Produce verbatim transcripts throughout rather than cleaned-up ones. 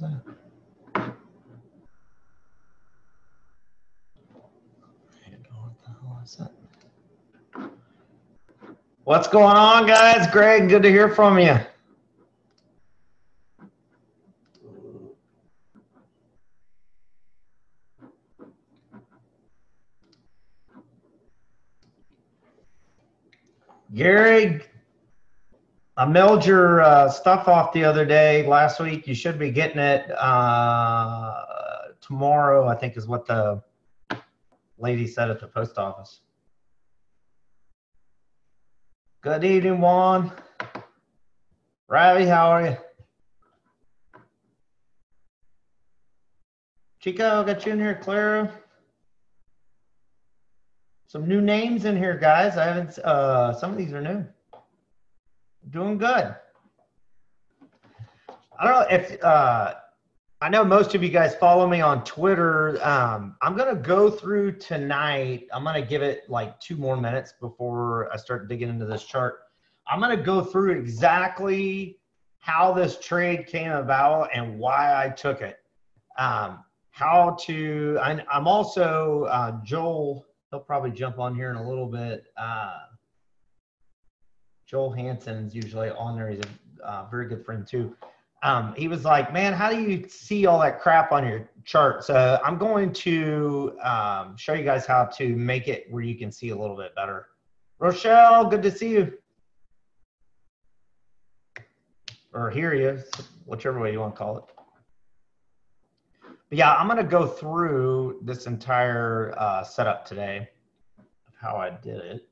How's that? I don't know what the hell is that. What's going on, guys? Greg, good to hear from you. Gary, I mailed your uh, stuff off the other day, last week. You should be getting it uh, tomorrow, I think is what the lady said at the post office. Good evening, Juan. Ravi, how are you? Chico, got you in here, Clara. Some new names in here, guys. I haven't, uh, some of these are new. Doing good. I don't know if, uh, I know most of you guys follow me on Twitter. Um, I'm gonna go through tonight. I'm gonna give it like two more minutes before I start digging into this chart. I'm gonna go through exactly how this trade came about and why I took it. Um, how to, I, I'm also, uh, Joel, he'll probably jump on here in a little bit. Uh, Joel Hansen's usually on there. He's a uh, very good friend too. Um, he was like, man, how do you see all that crap on your chart? So I'm going to um, show you guys how to make it where you can see a little bit better. Rochelle, good to see you. Or hear you, whichever way you want to call it. But yeah, I'm going to go through this entire uh, setup today of how I did it.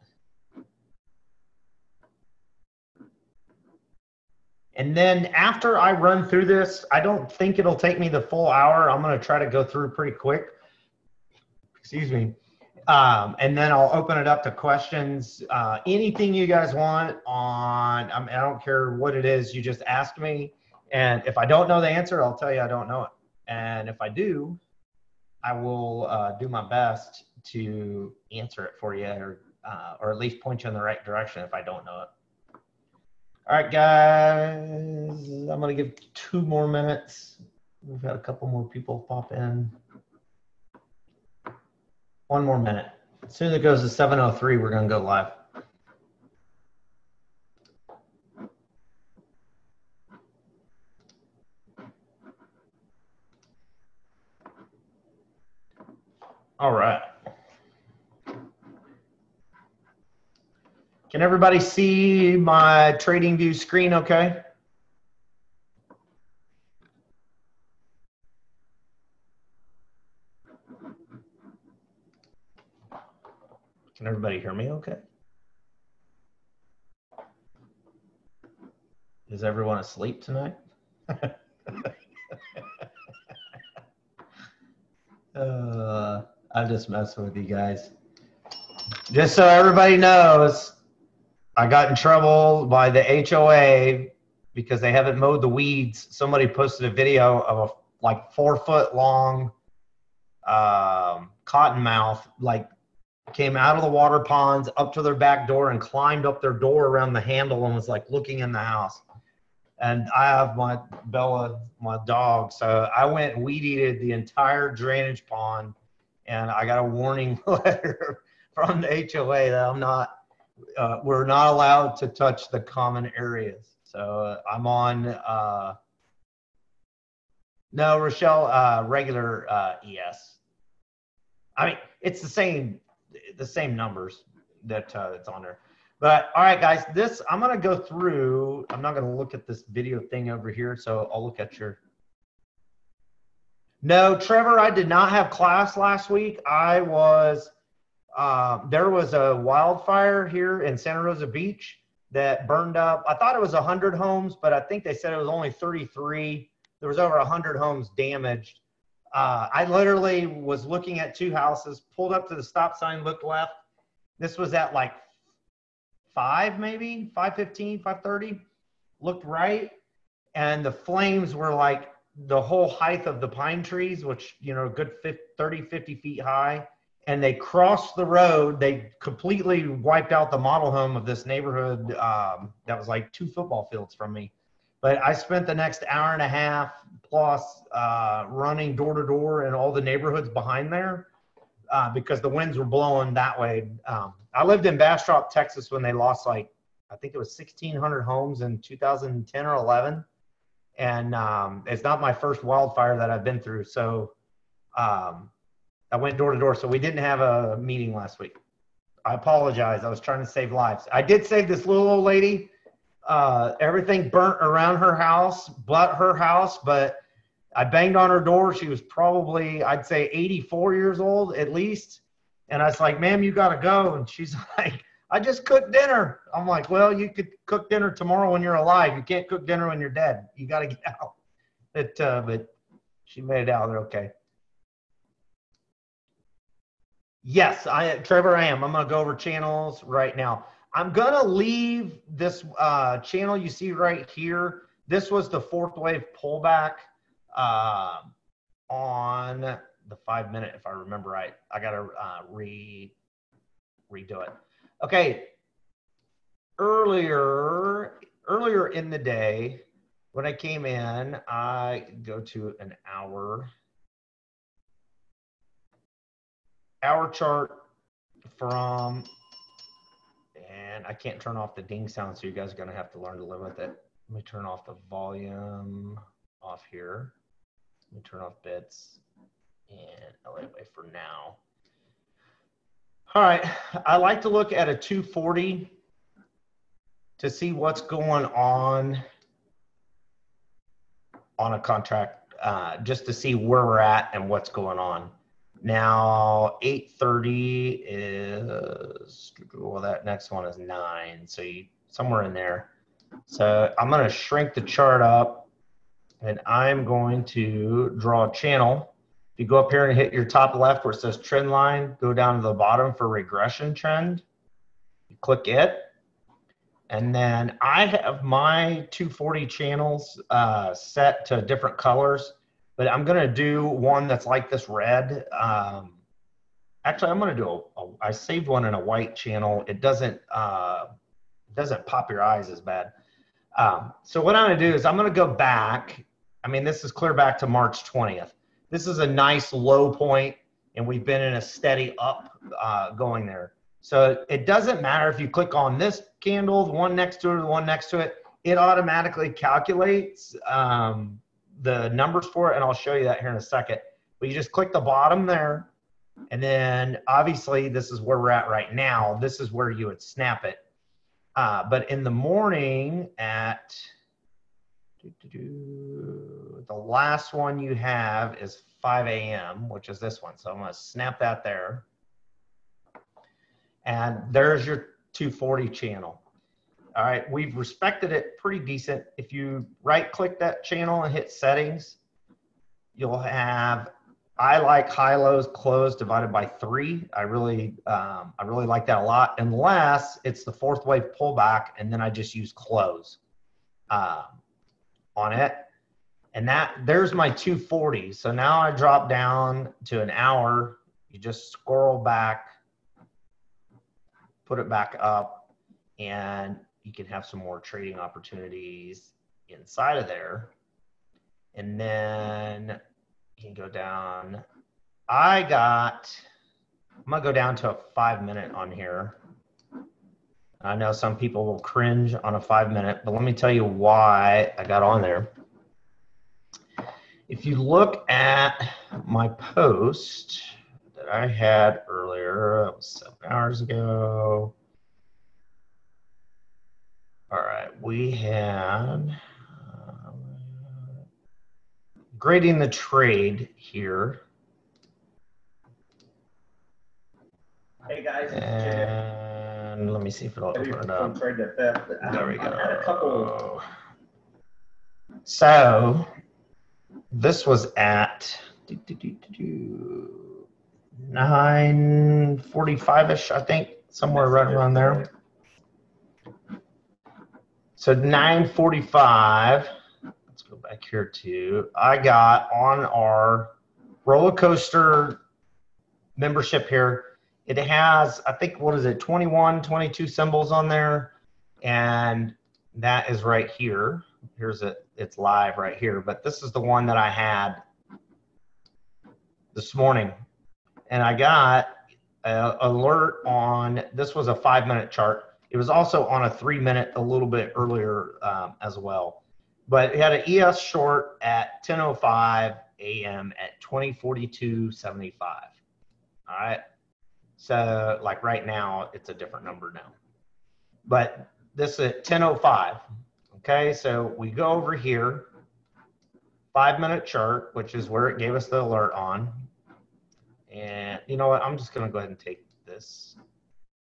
And then after I run through this, I don't think it'll take me the full hour. I'm going to try to go through pretty quick. Excuse me. Um, and then I'll open it up to questions. Uh, anything you guys want on, I mean, I don't care what it is, you just ask me. And if I don't know the answer, I'll tell you I don't know it. And if I do, I will uh, do my best to answer it for you, or, uh, or at least point you in the right direction if I don't know it. All right, guys, I'm going to give two more minutes. We've got a couple more people pop in. One more minute. As soon as it goes to seven oh three, we're going to go live. All right. Can everybody see my TradingView screen okay? Can everybody hear me okay? Is everyone asleep tonight? uh I'm just messing with you guys. Just so everybody knows, I got in trouble by the H O A because they haven't mowed the weeds. Somebody posted a video of a like four foot long um, cottonmouth, like came out of the water ponds up to their back door and climbed up their door around the handle and was like looking in the house. And I have my Bella, my dog. So I went and weed-eated the entire drainage pond. And I got a warning letter from the H O A that I'm not, uh, we're not allowed to touch the common areas. So uh, I'm on, uh, no, Rochelle, uh, regular uh, E S. I mean, it's the same, the same numbers that uh, it's on there. But all right, guys, this, I'm gonna go through, I'm not gonna look at this video thing over here, so I'll look at your. No, Trevor, I did not have class last week. I was, uh, there was a wildfire here in Santa Rosa Beach that burned up. I thought it was one hundred homes, but I think they said it was only thirty-three. There was over one hundred homes damaged. Uh, I literally was looking at two houses, pulled up to the stop sign, looked left. This was at like five maybe, five fifteen, five thirty, looked right, and the flames were like, the whole height of the pine trees, which, you know, a good thirty, fifty feet high, and they crossed the road. They completely wiped out the model home of this neighborhood um, that was like two football fields from me. But I spent the next hour and a half plus uh, running door to door in all the neighborhoods behind there uh, because the winds were blowing that way. Um, I lived in Bastrop, Texas when they lost like, I think it was sixteen hundred homes in two thousand ten or eleven. And um, it's not my first wildfire that I've been through. So um, I went door to door. So we didn't have a meeting last week. I apologize. I was trying to save lives. I did save this little old lady. Uh, everything burnt around her house, but her house, but I banged on her door. She was probably, I'd say eighty-four years old at least. And I was like, ma'am, you got to go. And she's like, I just cooked dinner. I'm like, well, you could cook dinner tomorrow when you're alive. You can't cook dinner when you're dead. You got to get out. But, uh, but she made it out there. Okay. Yes, I, Trevor, I am. I'm going to go over channels right now. I'm going to leave this uh, channel you see right here. This was the fourth wave pullback uh, on the five minute, if I remember right. I got to uh, re redo it. Okay, earlier, earlier in the day, when I came in, I go to an hour, hour chart from, and I can't turn off the ding sound, so you guys are gonna have to learn to live with it. Let me turn off the volume off here. Let me turn off B I T S and Elliott Wave for now. All right, I like to look at a two forty to see what's going on on a contract, uh, just to see where we're at and what's going on. Now, eight thirty is, well, that next one is nine, so you, somewhere in there. So I'm gonna shrink the chart up and I'm going to draw a channel. You go up here and hit your top left where it says trend line, go down to the bottom for regression trend, you click it. And then I have my two forty channels uh, set to different colors, but I'm gonna do one that's like this red. Um, actually, I'm gonna do, a, a, I saved one in a white channel. It doesn't, uh, doesn't pop your eyes as bad. Um, so what I'm gonna do is I'm gonna go back. I mean, this is clear back to March twentieth. This is a nice low point, and we've been in a steady up uh, going there. So it doesn't matter if you click on this candle, the one next to it, or the one next to it, it automatically calculates um, the numbers for it, and I'll show you that here in a second. But you just click the bottom there, and then obviously this is where we're at right now. This is where you would snap it. Uh, but in the morning at... The last one you have is five A M, which is this one. So I'm going to snap that there. And there's your two forty channel. All right, we've respected it pretty decent. If you right-click that channel and hit settings, you'll have I like high lows closed divided by three. I really, um, I really like that a lot, unless it's the fourth wave pullback, and then I just use close um, on it. And that, there's my two forty. So now I drop down to an hour. You just scroll back, put it back up, and you can have some more trading opportunities inside of there. And then you can go down. I got, I'm gonna go down to a five minute on here. I know some people will cringe on a five minute, but let me tell you why I got on there. If you look at my post that I had earlier, it was seven hours ago. All right, we had um, grading the trade here. Hey guys, and let me see if it'll open it up. There we go. So. This was at nine forty-five-ish, I think, somewhere right around there. So nine forty-five, let's go back here to, I got on our roller coaster membership here. It has, I think, what is it, twenty-one, twenty-two symbols on there. And that is right here. here's a, it's live right here, but this is the one that I had this morning. And I got an alert on, this was a five minute chart. It was also on a three minute a little bit earlier um, as well. But it had an E S short at ten oh five A M at twenty forty-two seventy-five. All right. So like right now, it's a different number now. But this is at ten oh five. Okay, so we go over here, five minute chart, which is where it gave us the alert on. And you know what? I'm just gonna go ahead and take this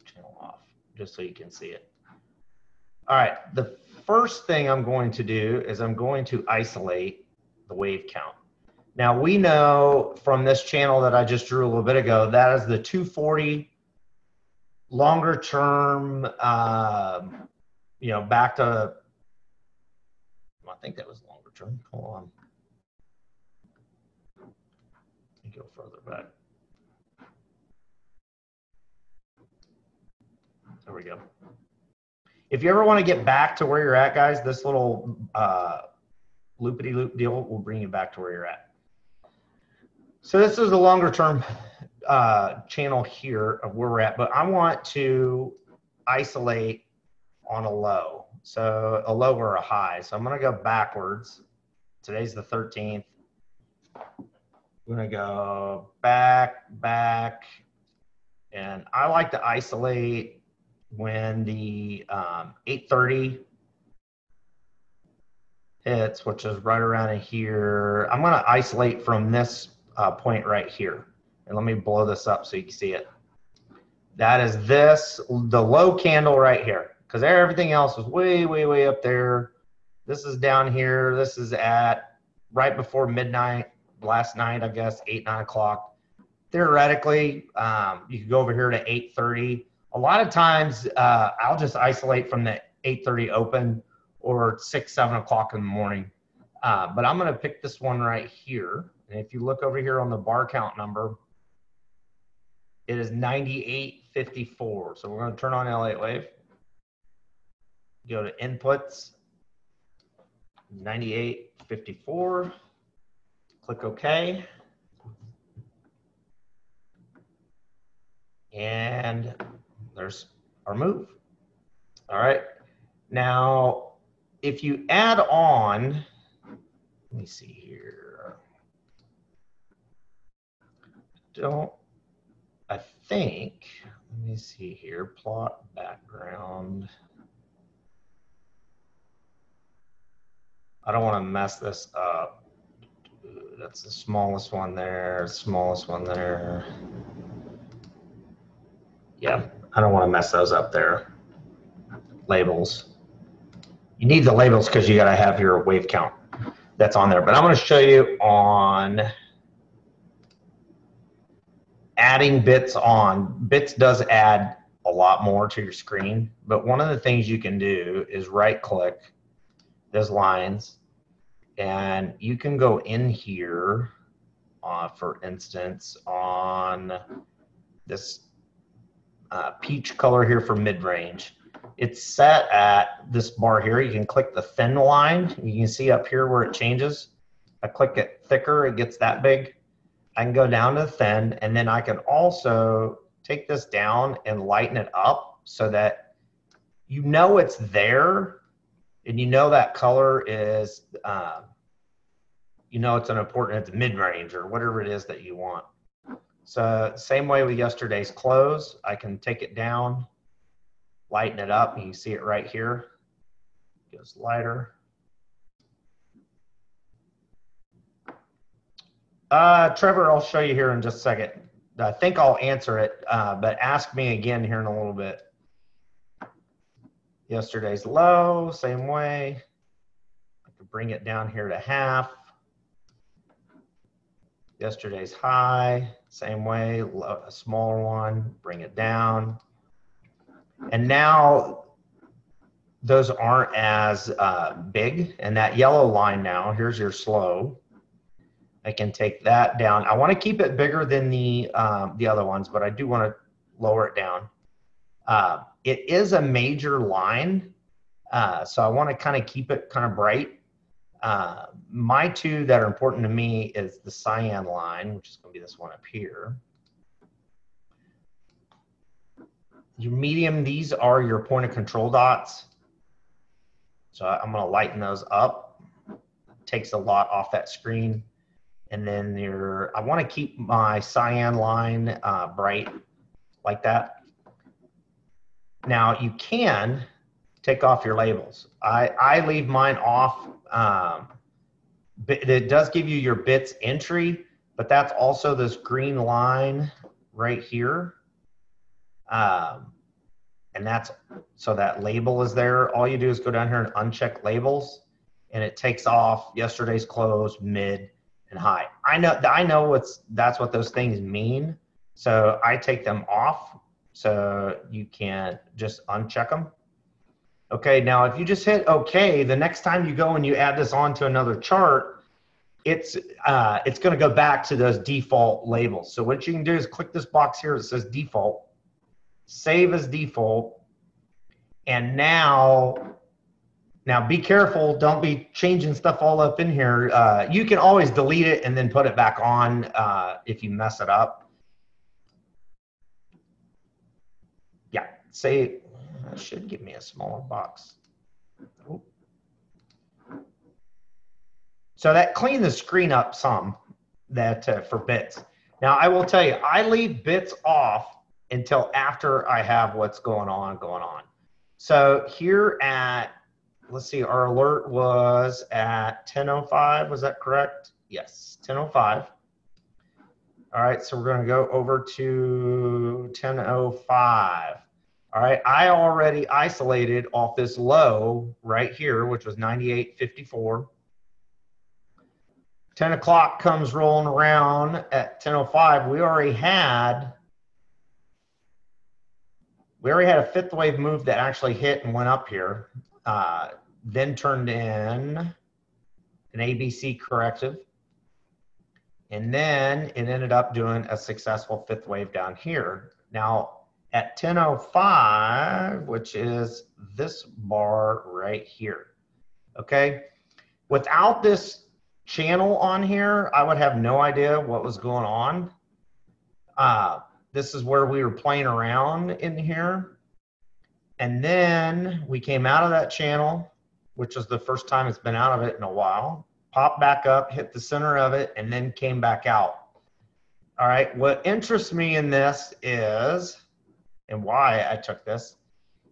channel off just so you can see it. All right, the first thing I'm going to do is I'm going to isolate the wave count. Now we know from this channel that I just drew a little bit ago, that is the two forty longer term, um, you know, back to, I think that was longer term, hold on. Let me go further back. There we go. If you ever want to get back to where you're at, guys, this little uh, loop-a-de-loop deal will bring you back to where you're at. So this is the longer term uh, channel here of where we're at, but I want to isolate on a low. So a low or a high. So I'm going to go backwards. Today's the thirteenth. I'm going to go back, back. And I like to isolate when the um, eight thirty hits, which is right around in here. I'm going to isolate from this uh, point right here. And let me blow this up so you can see it. That is this, the low candle right here. Because everything else is way, way, way up there. This is down here. This is at right before midnight last night, I guess, eight, nine o'clock. Theoretically, um, you could go over here to eight thirty. A lot of times, uh, I'll just isolate from the eight thirty open or six, seven o'clock in the morning. Uh, but I'm going to pick this one right here. And if you look over here on the bar count number, it is ninety-eight fifty-four. So we're going to turn on Elliott Wave. Go to inputs, ninety-eight fifty-four, click OK. And there's our move. All right. Now, if you add on, let me see here. Don't, I think, let me see here, plot background. I don't want to mess this up. That's the smallest one there, smallest one there. Yeah, I don't want to mess those up there. Labels. You need the labels because you got to have your wave count that's on there. But I'm going to show you on adding bits on. Bits does add a lot more to your screen. But one of the things you can do is right click those lines, and you can go in here, uh, for instance, on this uh, peach color here for mid-range. It's set at this bar here. You can click the thin line. You can see up here where it changes. I click it thicker, it gets that big. I can go down to the thin, and then I can also take this down and lighten it up so that you know it's there. And you know that color is, uh, you know it's an important, it's mid-range or whatever it is that you want. So same way with yesterday's close, I can take it down, lighten it up, and you see it right here. It goes lighter. Uh, Trevor, I'll show you here in just a second. I think I'll answer it, uh, but ask me again here in a little bit. Yesterday's low, same way. I could bring it down here to half. Yesterday's high, same way, a smaller one, bring it down. And now those aren't as uh, big. And that yellow line now, here's your slow. I can take that down. I want to keep it bigger than the, um, the other ones, but I do want to lower it down. Uh, It is a major line, Uh, so I want to kind of keep it kind of bright. Uh, my two that are important to me is the cyan line, which is going to be this one up here. Your medium, these are your point of control dots. So I'm going to lighten those up. Takes a lot off that screen. And then your, I want to keep my cyan line uh, bright like that. Now you can take off your labels. I, I leave mine off. Um, but it does give you your B I T S entry, but that's also this green line right here. Um, and that's, so that label is there. All you do is go down here and uncheck labels, and it takes off yesterday's close, mid, and high. I know, I know what's, that's what those things mean. So I take them off. So you can just uncheck them. Okay, now if you just hit okay, the next time you go and you add this on to another chart, it's uh, it's gonna go back to those default labels. So what you can do is click this box here that says default, save as default, and now, now be careful, don't be changing stuff all up in here. Uh, you can always delete it and then put it back on uh, if you mess it up. Yeah, save. That should give me a smaller box. Oh. So that cleaned the screen up some, that uh, for B I T S. Now I will tell you, I leave B I T S off until after I have what's going on going on. So here at, let's see, our alert was at ten oh five. Was that correct? Yes, ten oh five. All right, so we're going to go over to ten oh five. All right, I already isolated off this low right here, which was ninety-eight fifty-four. ten o'clock comes rolling around at ten oh five. We already had, we already had a fifth wave move that actually hit and went up here, uh, then turned in an A B C corrective. And then it ended up doing a successful fifth wave down here. Now, at ten oh five, which is this bar right here, okay? Without this channel on here, I would have no idea what was going on. Uh, this is where we were playing around in here. And then we came out of that channel, which is the first time it's been out of it in a while, popped back up, hit the center of it, and then came back out. All right, what interests me in this is, and why I took this,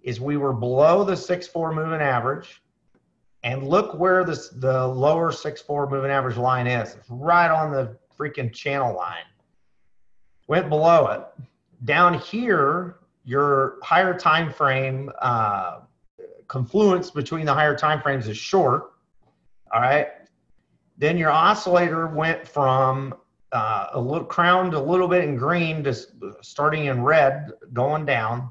is we were below the six four moving average, and look where this, the lower six four moving average line is. It's right on the freaking channel line. Went below it. Down here, your higher time frame, uh, confluence between the higher time frames is short, all right? Then your oscillator went from Uh, a little crowned a little bit in green, just starting in red, going down.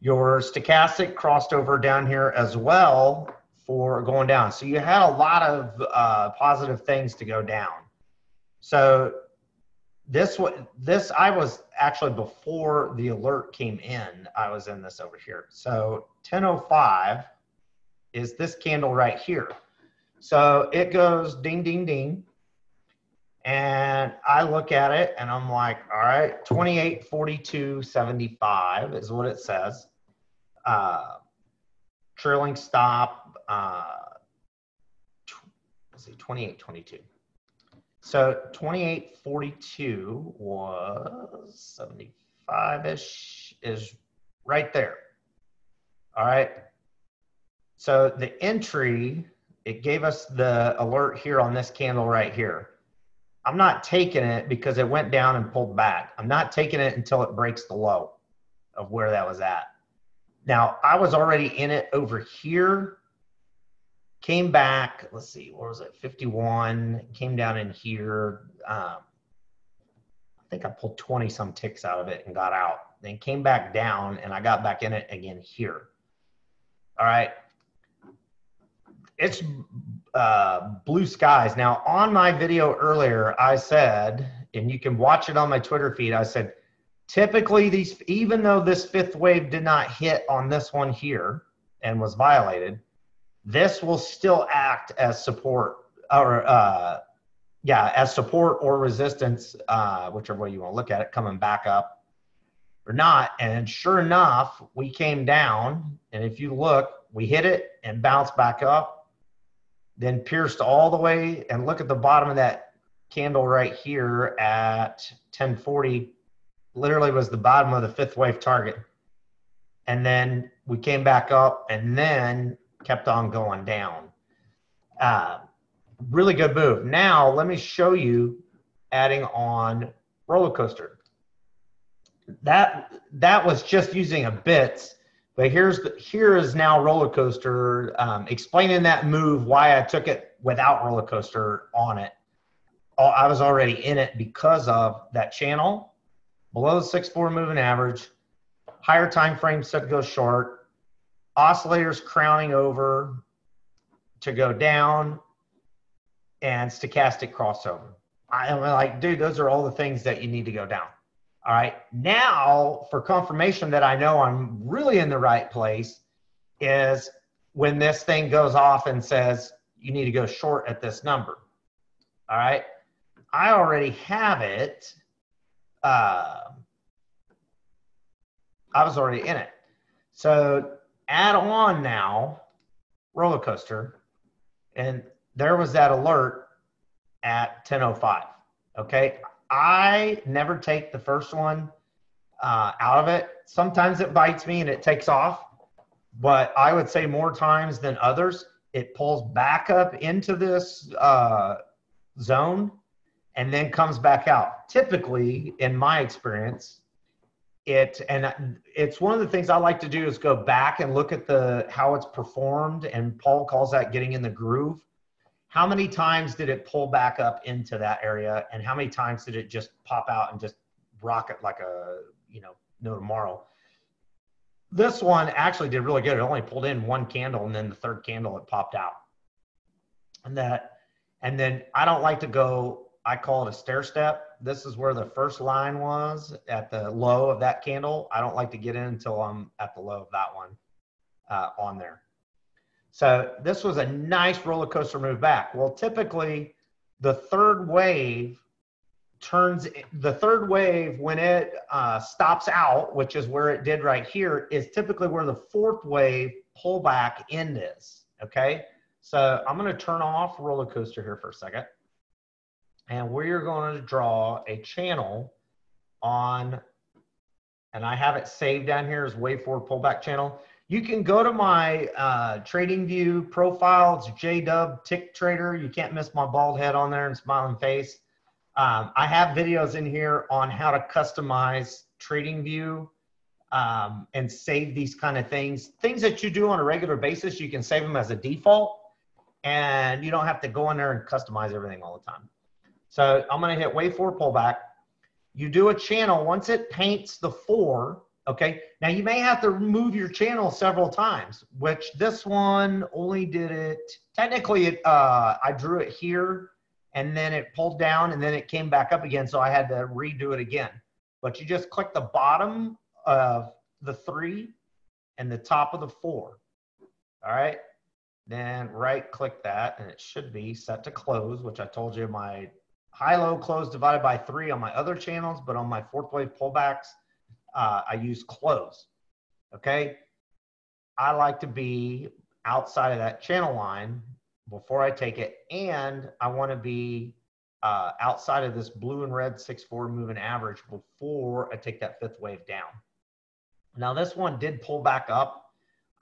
Your stochastic crossed over down here as well for going down. So you had a lot of uh, positive things to go down. So this, this I was actually before the alert came in, I was in this over here. So ten oh five is this candle right here. So it goes ding, ding, ding. And I look at it and I'm like, all right, twenty-eight forty-two seventy-five is what it says. Uh, trailing stop, uh, let's see, twenty-eight twenty-two. So twenty-eight forty-two was seventy-five-ish, is right there. All right. So the entry, it gave us the alert here on this candle right here. I'm not taking it because it went down and pulled back. I'm not taking it until it breaks the low of where that was at. Now, I was already in it over here, came back, let's see, what was it, fifty-one, came down in here. Um, I think I pulled twenty some ticks out of it and got out. Then came back down and I got back in it again here. All right. It's uh, blue skies. Now, on my video earlier, I said, and you can watch it on my Twitter feed, I said, typically these, even though this fifth wave did not hit on this one here, and was violated, this will still act as support or, uh, yeah, as support or resistance, uh, whichever way you want to look at it, coming back up or not. And sure enough, we came down, and if you look, we hit it and bounced back up, then pierced all the way. And look at the bottom of that candle right here at ten forty, literally was the bottom of the fifth wave target. And then we came back up and then kept on going down. Uh, really good move. Now, let me show you adding on Roller Coaster. That, that was just using a B I T S, but here's the, here is now Roller Coaster, um, explaining that move, why I took it without Roller Coaster on it. I was already in it because of that channel, below the six four moving average, higher time frame set to go short, oscillators crowning over to go down, and stochastic crossover. I'm like, dude, those are all the things that you need to go down. All right, now for confirmation that I know I'm really in the right place is when this thing goes off and says, you need to go short at this number. All right, I already have it. Uh, I was already in it. So add on now, Roller Coaster, and there was that alert at ten oh five, okay? I never take the first one uh, out of it. Sometimes it bites me and it takes off, but I would say more times than others, it pulls back up into this uh, zone and then comes back out. Typically, in my experience, it and it's one of the things I like to do is go back and look at the how it's performed, and Paul calls that getting in the groove. How many times did it pull back up into that area, and how many times did it just pop out and just rocket like a, you know, no tomorrow? This one actually did really good. It only pulled in one candle, and then the third candle it popped out. And that, and then I don't like to go, I call it a stair step. This is where the first line was at the low of that candle. I don't like to get in until I'm at the low of that one uh, on there. So this was a nice roller coaster move back. Well, typically the third wave turns, the third wave when it uh, stops out, which is where it did right here, is typically where the fourth wave pullback end is, okay? So I'm gonna turn off Roller Coaster here for a second. And we're going to draw a channel on, and I have it saved down here as Wave Forward Pullback Channel. You can go to my uh, TradingView profile. It's J W Tick Trader. You can't miss my bald head on there and smiling face. Um, I have videos in here on how to customize TradingView um, and save these kind of things. Things that you do on a regular basis, you can save them as a default, and you don't have to go in there and customize everything all the time. So I'm gonna hit wave four pullback. You do a channel, once it paints the four, okay? Now you may have to move your channel several times, which this one only did it, technically it, uh, I drew it here and then it pulled down and then it came back up again, so I had to redo it again. But you just click the bottom of the three and the top of the four, all right? Then right click that and it should be set to close, which I told you my high-low close divided by three on my other channels, but on my fourth wave pullbacks, uh, I use close, okay? I like to be outside of that channel line before I take it, and I wanna be uh, outside of this blue and red six four moving average before I take that fifth wave down. Now this one did pull back up.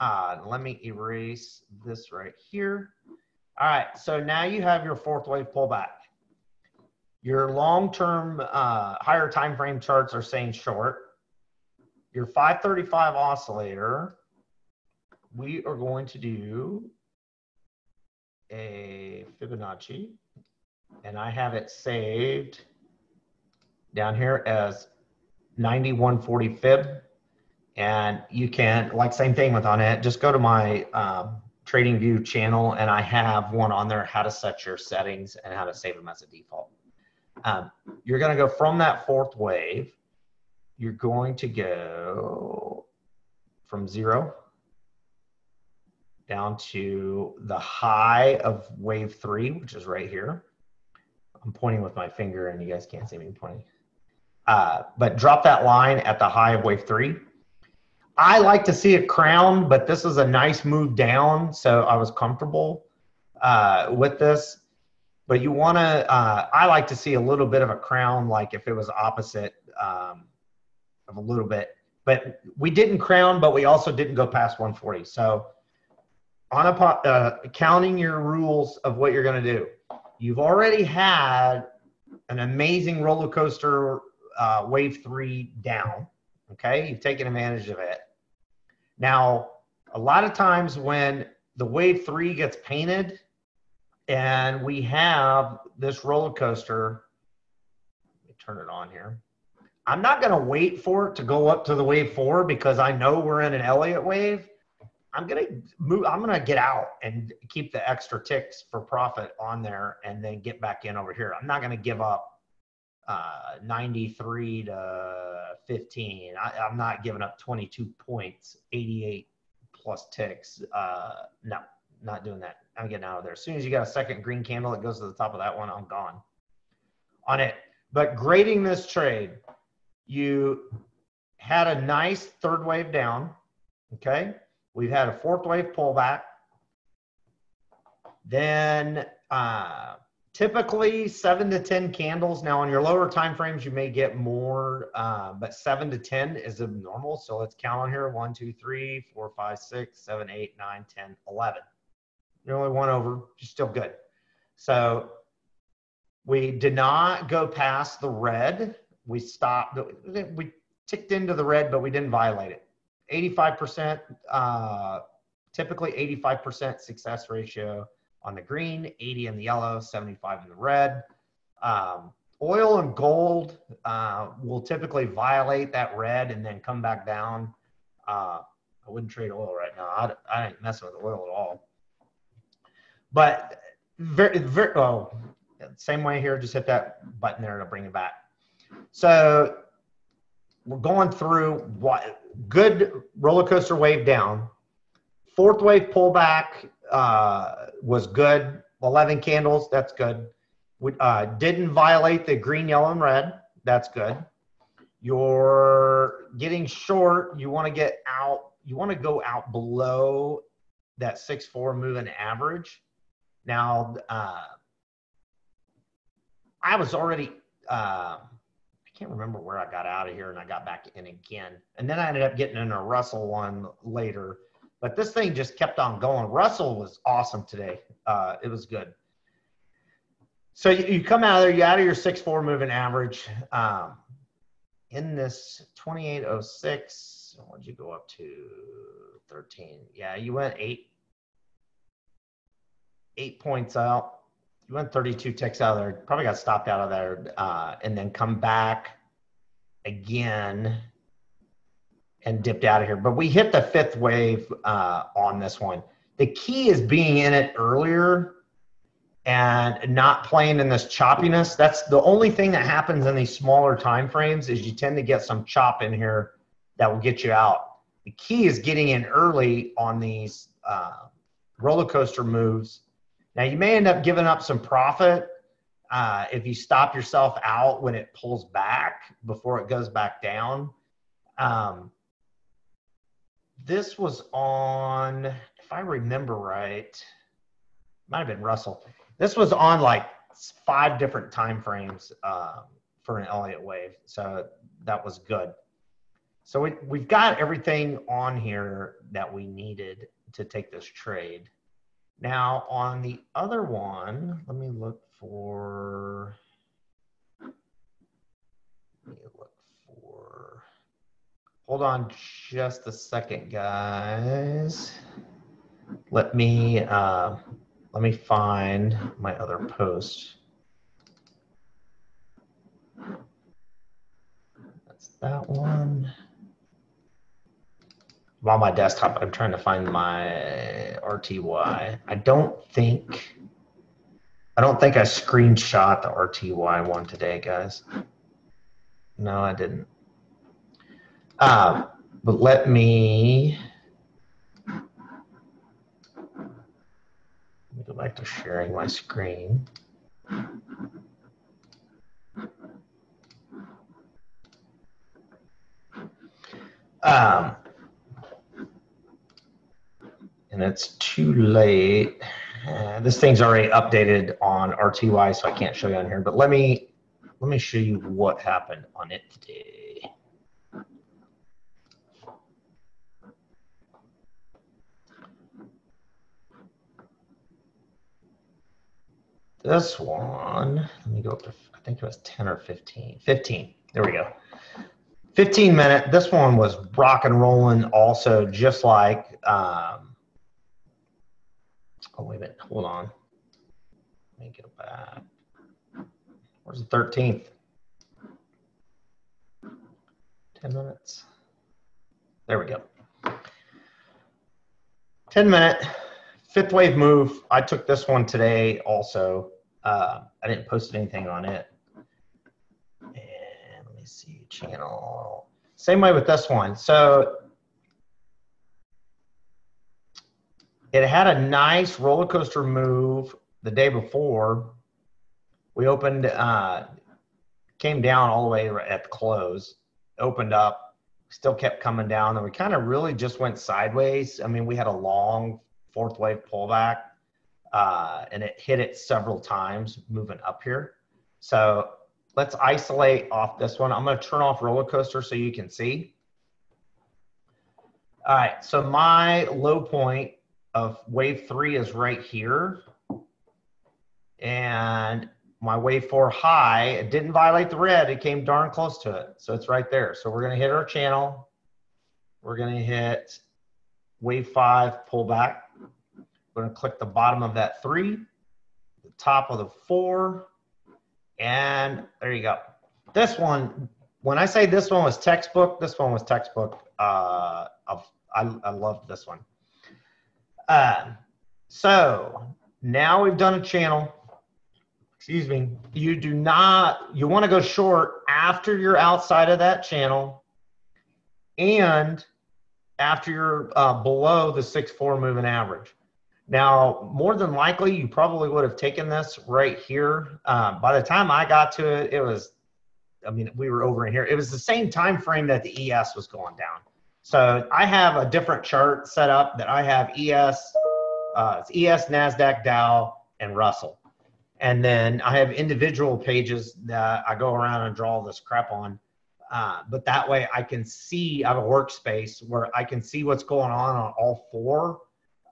Uh, let me erase this right here. All right, so now you have your fourth wave pullback. Your long-term uh, higher time frame charts are saying short. Your five thirty-five oscillator, we are going to do a Fibonacci, and I have it saved down here as ninety-one forty Fib. And you can, like same thing with on it, just go to my um, TradingView channel, and I have one on there, how to set your settings and how to save them as a default. Um, you're going to go from that fourth wave, you're going to go from zero down to the high of wave three, which is right here. I'm pointing with my finger and you guys can't see me pointing. Uh, but drop that line at the high of wave three. I like to see it crown, but this is a nice move down, so I was comfortable uh, with this. But you want to, uh, I like to see a little bit of a crown, like if it was opposite um, of a little bit. But we didn't crown, but we also didn't go past one forty. So on a, uh, counting your rules of what you're going to do, you've already had an amazing roller coaster uh, wave three down. Okay, you've taken advantage of it. Now, a lot of times when the wave three gets painted and we have this roller coaster, let me turn it on here. I'm not gonna wait for it to go up to the wave four because I know we're in an Elliott wave. I'm gonna move, I'm gonna get out and keep the extra ticks for profit on there and then get back in over here. I'm not gonna give up uh, ninety-three to fifteen. I, I'm not giving up twenty-two points, eighty-eight plus ticks. Uh, no, not doing that. I'm getting out of there. As soon as you got a second green candle, it goes to the top of that one, I'm gone on it. But grading this trade, you had a nice third wave down, okay? We've had a fourth wave pullback. Then uh, typically seven to ten candles. Now on your lower time frames, you may get more, uh, but seven to ten is abnormal. So let's count on here. one, two, three, four, five, six, seven, eight, nine, ten, eleven. You're only one over, you're still good. So we did not go past the red. We stopped, we ticked into the red, but we didn't violate it. eighty-five percent, uh, typically eighty-five percent success ratio on the green, eighty in the yellow, seventy-five in the red. Um, oil and gold uh, will typically violate that red and then come back down. Uh, I wouldn't trade oil right now. I, I ain't messing with oil at all. But very, very, oh, same way here, just hit that button there to bring it back. So we're going through what good roller coaster wave down, fourth wave pullback uh, was good. eleven candles, that's good. We uh, didn't violate the green, yellow, and red. That's good. You're getting short. You want to get out. You want to go out below that six four moving average. Now, uh, I was already. Uh, can't remember where I got out of here and I got back in again. And then I ended up getting in a Russell one later, but this thing just kept on going. Russell was awesome today. Uh, it was good. So you, you come out of there, you out of your six four moving average. Um, in this twenty-eight oh six, what'd you go up to? thirteen. Yeah, you went eight, eight points out. You went thirty-two ticks out of there, probably got stopped out of there, uh, and then come back again and dipped out of here. But we hit the fifth wave uh, on this one. The key is being in it earlier and not playing in this choppiness. That's the only thing that happens in these smaller time frames is you tend to get some chop in here that will get you out. The key is getting in early on these uh, roller coaster moves. Now, you may end up giving up some profit uh, if you stop yourself out when it pulls back before it goes back down. Um, this was on, if I remember right, might have been Russell. This was on like five different time frames um, for an Elliott wave. So that was good. So we, we've got everything on here that we needed to take this trade. Now, on the other one, let me look for, let me look for, hold on just a second, guys. Let me, uh, let me find my other post. That's that one. I'm on my desktop, I'm trying to find my R T Y. I don't think, I don't think I screenshot the R T Y one today, guys. No, I didn't. Uh, but let me, Go back to sharing my screen. Um, and it's too late. Uh, this thing's already updated on R T Y, so I can't show you on here. But let me let me show you what happened on it today. This one. Let me go up to. I think it was ten or fifteen. Fifteen. There we go. fifteen minute, this one was rock and rolling also, just like, um, oh, wait a minute, hold on. Let me go back. Where's the thirteenth? ten minutes. There we go. ten minute, fifth wave move. I took this one today also. Uh, I didn't post anything on it. See channel. Same way with this one. So it had a nice roller coaster move the day before. We opened, uh, came down all the way at the close, opened up, still kept coming down, and we kind of really just went sideways. I mean, we had a long fourth wave pullback, uh, and it hit it several times moving up here. So let's isolate off this one. I'm going to turn off roller coaster so you can see. All right, so my low point of wave three is right here. And my wave four high, it didn't violate the red. It came darn close to it. So it's right there. So we're going to hit our channel. We're going to hit wave five pullback. We're going to click the bottom of that three, the top of the four. And there you go. This one, when I say this one was textbook, this one was textbook. Uh, I, I loved this one. Uh, so now we've done a channel. Excuse me. You do not, you want to go short after you're outside of that channel and after you're uh, below the six four moving average. Now, more than likely, you probably would have taken this right here. Um, by the time I got to it, it was, I mean, we were over in here. It was the same time frame that the E S was going down. So I have a different chart set up that I have E S, uh, it's E S, NASDAQ, Dow, and Russell. And then I have individual pages that I go around and draw this crap on. Uh, but that way I can see, I have a workspace where I can see what's going on on all four.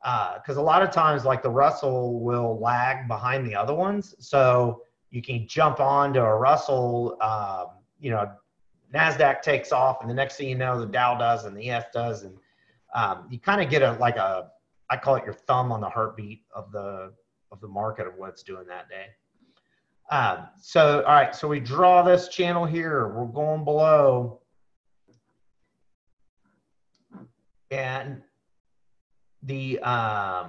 Because uh, a lot of times, like the Russell will lag behind the other ones, so you can jump onto a Russell. Um, you know, NASDAQ takes off, and the next thing you know, the Dow does, and the E S does, and um, you kind of get a like a I call it your thumb on the heartbeat of the of the market of what's doing that day. Um, so all right, so we draw this channel here. We're going below, and the um,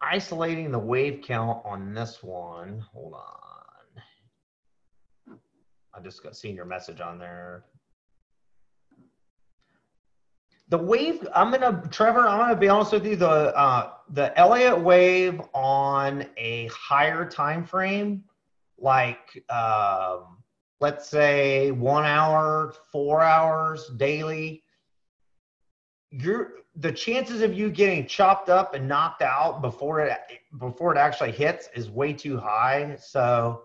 isolating the wave count on this one. Hold on. I just got seen your message on there. The wave. I'm gonna Trevor. I'm gonna be honest with you. The uh, the Elliott wave on a higher time frame, like um, let's say one hour, four hours daily. You're the chances of you getting chopped up and knocked out before it before it actually hits is way too high. So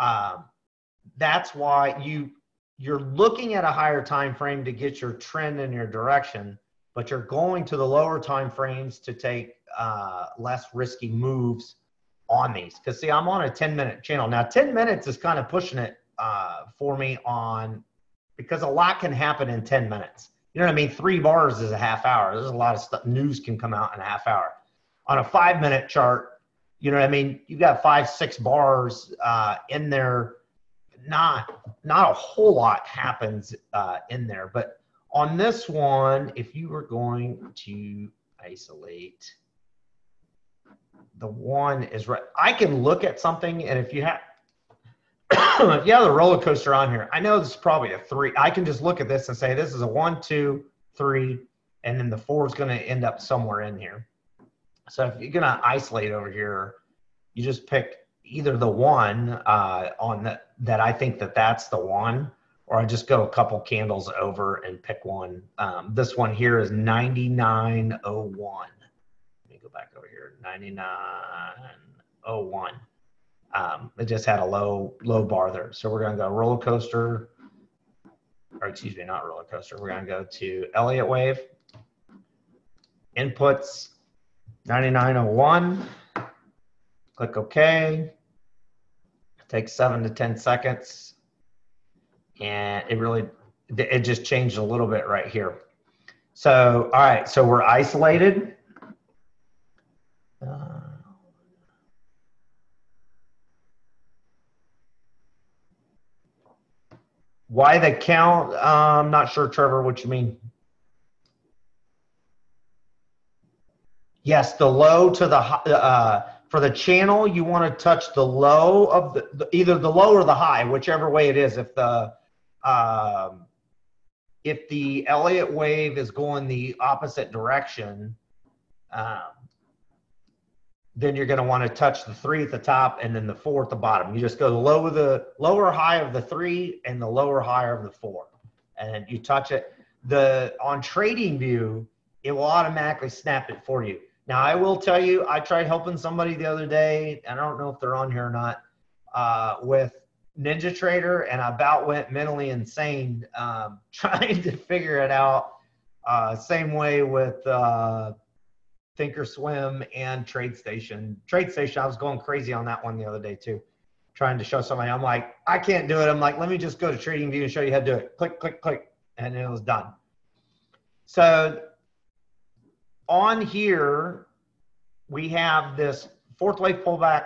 um, that's why you you're looking at a higher time frame to get your trend and your direction, but you're going to the lower time frames to take uh, less risky moves on these. Because see, I'm on a ten minute channel now. ten minutes is kind of pushing it uh, for me on because a lot can happen in ten minutes. You know what I mean? Three bars is a half hour. There's a lot of stuff. News can come out in a half hour. On a five-minute chart, you know what I mean? You've got five, six bars uh, in there. Not, not a whole lot happens uh, in there. But on this one, if you were going to isolate, the one is right. I can look at something, and if you have, if you have the roller coaster on here, I know this is probably a three. I can just look at this and say this is a one, two, three, and then the four is going to end up somewhere in here. So if you're going to isolate over here, you just picked either the one uh, on the, that I think that that's the one, or I just go a couple candles over and pick one. Um, this one here is ninety-nine oh one. Let me go back over here, ninety-nine oh one. Um, it just had a low low bar there. So we're gonna go roller coaster, or excuse me, not roller coaster. We're gonna go to Elliott Wave, inputs, ninety-nine oh one. Click OK. It takes seven to ten seconds. And it really, it just changed a little bit right here. So, all right, so we're isolated. Uh, why the count? Uh, I'm not sure, Trevor, what you mean. Yes, the low to the high, uh, for the channel, you want to touch the low of the, the, either the low or the high, whichever way it is. If the Um, if the Elliott Wave is going the opposite direction, um, then you're going to want to touch the three at the top and then the four at the bottom. You just go the lower, the lower high of the three and the lower higher of the four, and you touch it. The on TradingView, it will automatically snap it for you. Now, I will tell you, I tried helping somebody the other day, and I don't know if they're on here or not, uh, with NinjaTrader, and I about went mentally insane um, trying to figure it out. Uh, same way with uh, Thinkorswim and TradeStation. TradeStation, I was going crazy on that one the other day too, trying to show somebody. I'm like, I can't do it. I'm like, let me just go to TradingView and show you how to do it. Click, click, click, and it was done. So on here, we have this fourth wave pullback.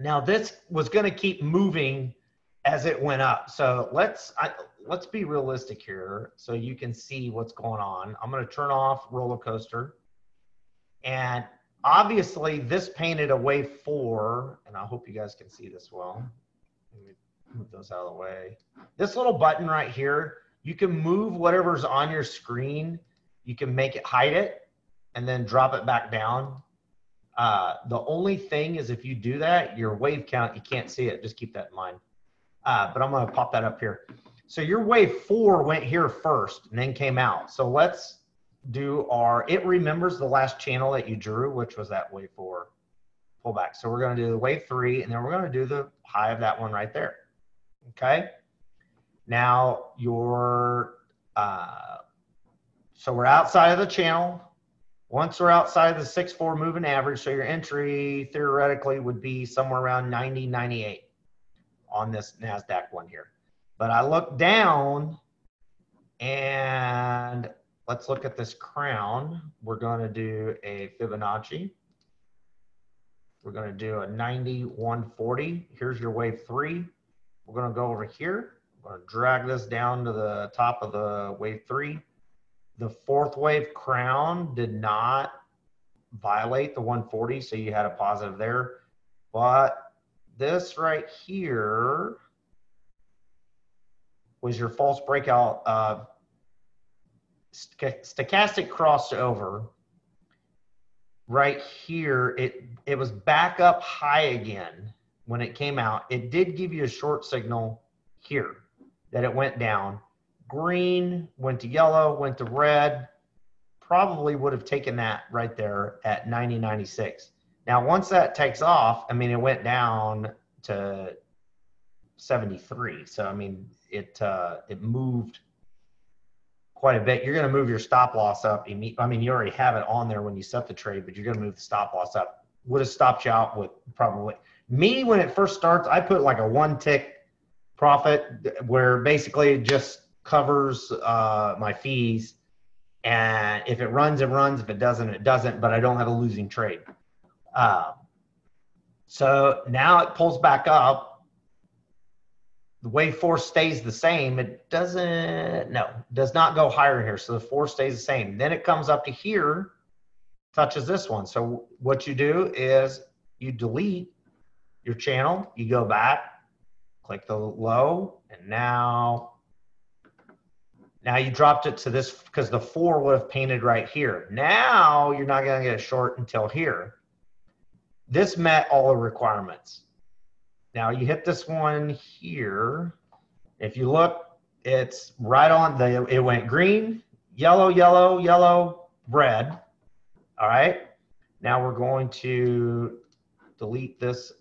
Now this was going to keep moving as it went up. So let's I, let's be realistic here, so you can see what's going on. I'm going to turn off roller coaster, and obviously this painted a wave four, and I hope you guys can see this well. Let me move those out of the way. This little button right here, you can move whatever's on your screen. You can make it hide it, and then drop it back down. Uh, the only thing is if you do that, your wave count, you can't see it. Just keep that in mind. Uh, but I'm going to pop that up here. So your wave four went here first and then came out. So let's do our, it remembers the last channel that you drew, which was that wave four pullback. So we're going to do the wave three, and then we're going to do the high of that one right there. Okay. Now your, uh, so we're outside of the channel. Once we're outside of the six four moving average, so your entry theoretically would be somewhere around ninety, ninety-eight on this NASDAQ one here. But I look down, and let's look at this crown. We're going to do a Fibonacci. We're going to do a ninety, one forty. Here's your wave three. We're going to go over here. I'm going to drag this down to the top of the wave three. The fourth wave crown did not violate the one forty, so you had a positive there. But this right here was your false breakout uh, stochastic crossover. Right here, it, it was back up high again when it came out. It did give you a short signal here that it went down. Green went to yellow, went to red, probably would have taken that right there at ninety ninety-six. Now, once that takes off, I mean, it went down to seventy-three. So, I mean, it uh, it moved quite a bit. You're going to move your stop loss up. I mean, you already have it on there when you set the trade, but you're going to move the stop loss up. Would have stopped you out with probably. Me, when it first starts, I put like a one tick profit where basically it just covers uh, my fees, and if it runs, it runs. If it doesn't, it doesn't, but I don't have a losing trade. Um, so now it pulls back up. The wave four stays the same. It doesn't, no, does not go higher here. So the four stays the same. Then it comes up to here, touches this one. So what you do is you delete your channel, you go back, click the low, and now Now you dropped it to this because the four would have painted right here. Now you're not going to get a short until here. This met all the requirements. Now you hit this one here. If you look, it's right on the, it went green, yellow, yellow, yellow, red. All right. Now we're going to delete this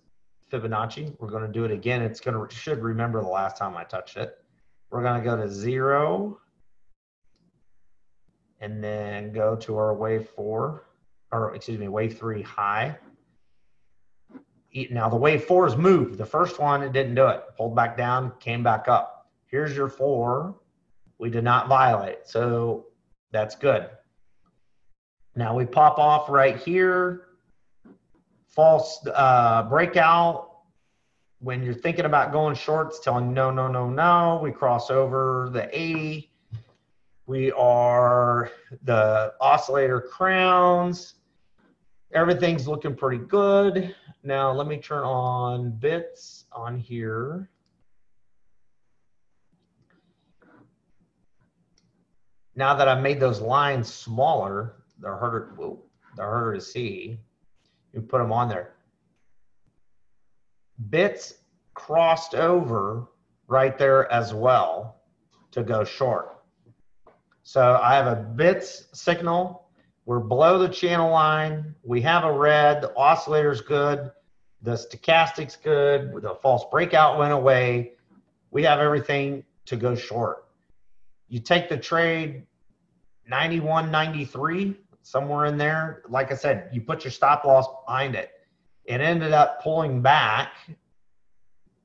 Fibonacci. We're going to do it again. It's going to, should remember the last time I touched it. We're going to go to zero and then go to our wave four, or excuse me, wave three high. Now the wave four is moved. The first one, it didn't do it. Pulled back down, came back up. Here's your four. We did not violate. So that's good. Now we pop off right here. False uh, breakout. When you're thinking about going shorts, telling no, no, no, no. We cross over the eighty. We are the oscillator crowns. Everything's looking pretty good. Now let me turn on B I T S on here. Now that I've made those lines smaller, they're harder, whoa, they're harder to see. You put them on there. B I T S crossed over right there as well to go short. So I have a B I T S signal. We're below the channel line. We have a red, the oscillator's good, the stochastic's good, the false breakout went away. We have everything to go short. You take the trade ninety-one ninety-three, somewhere in there. Like I said, you put your stop loss behind it. It ended up pulling back.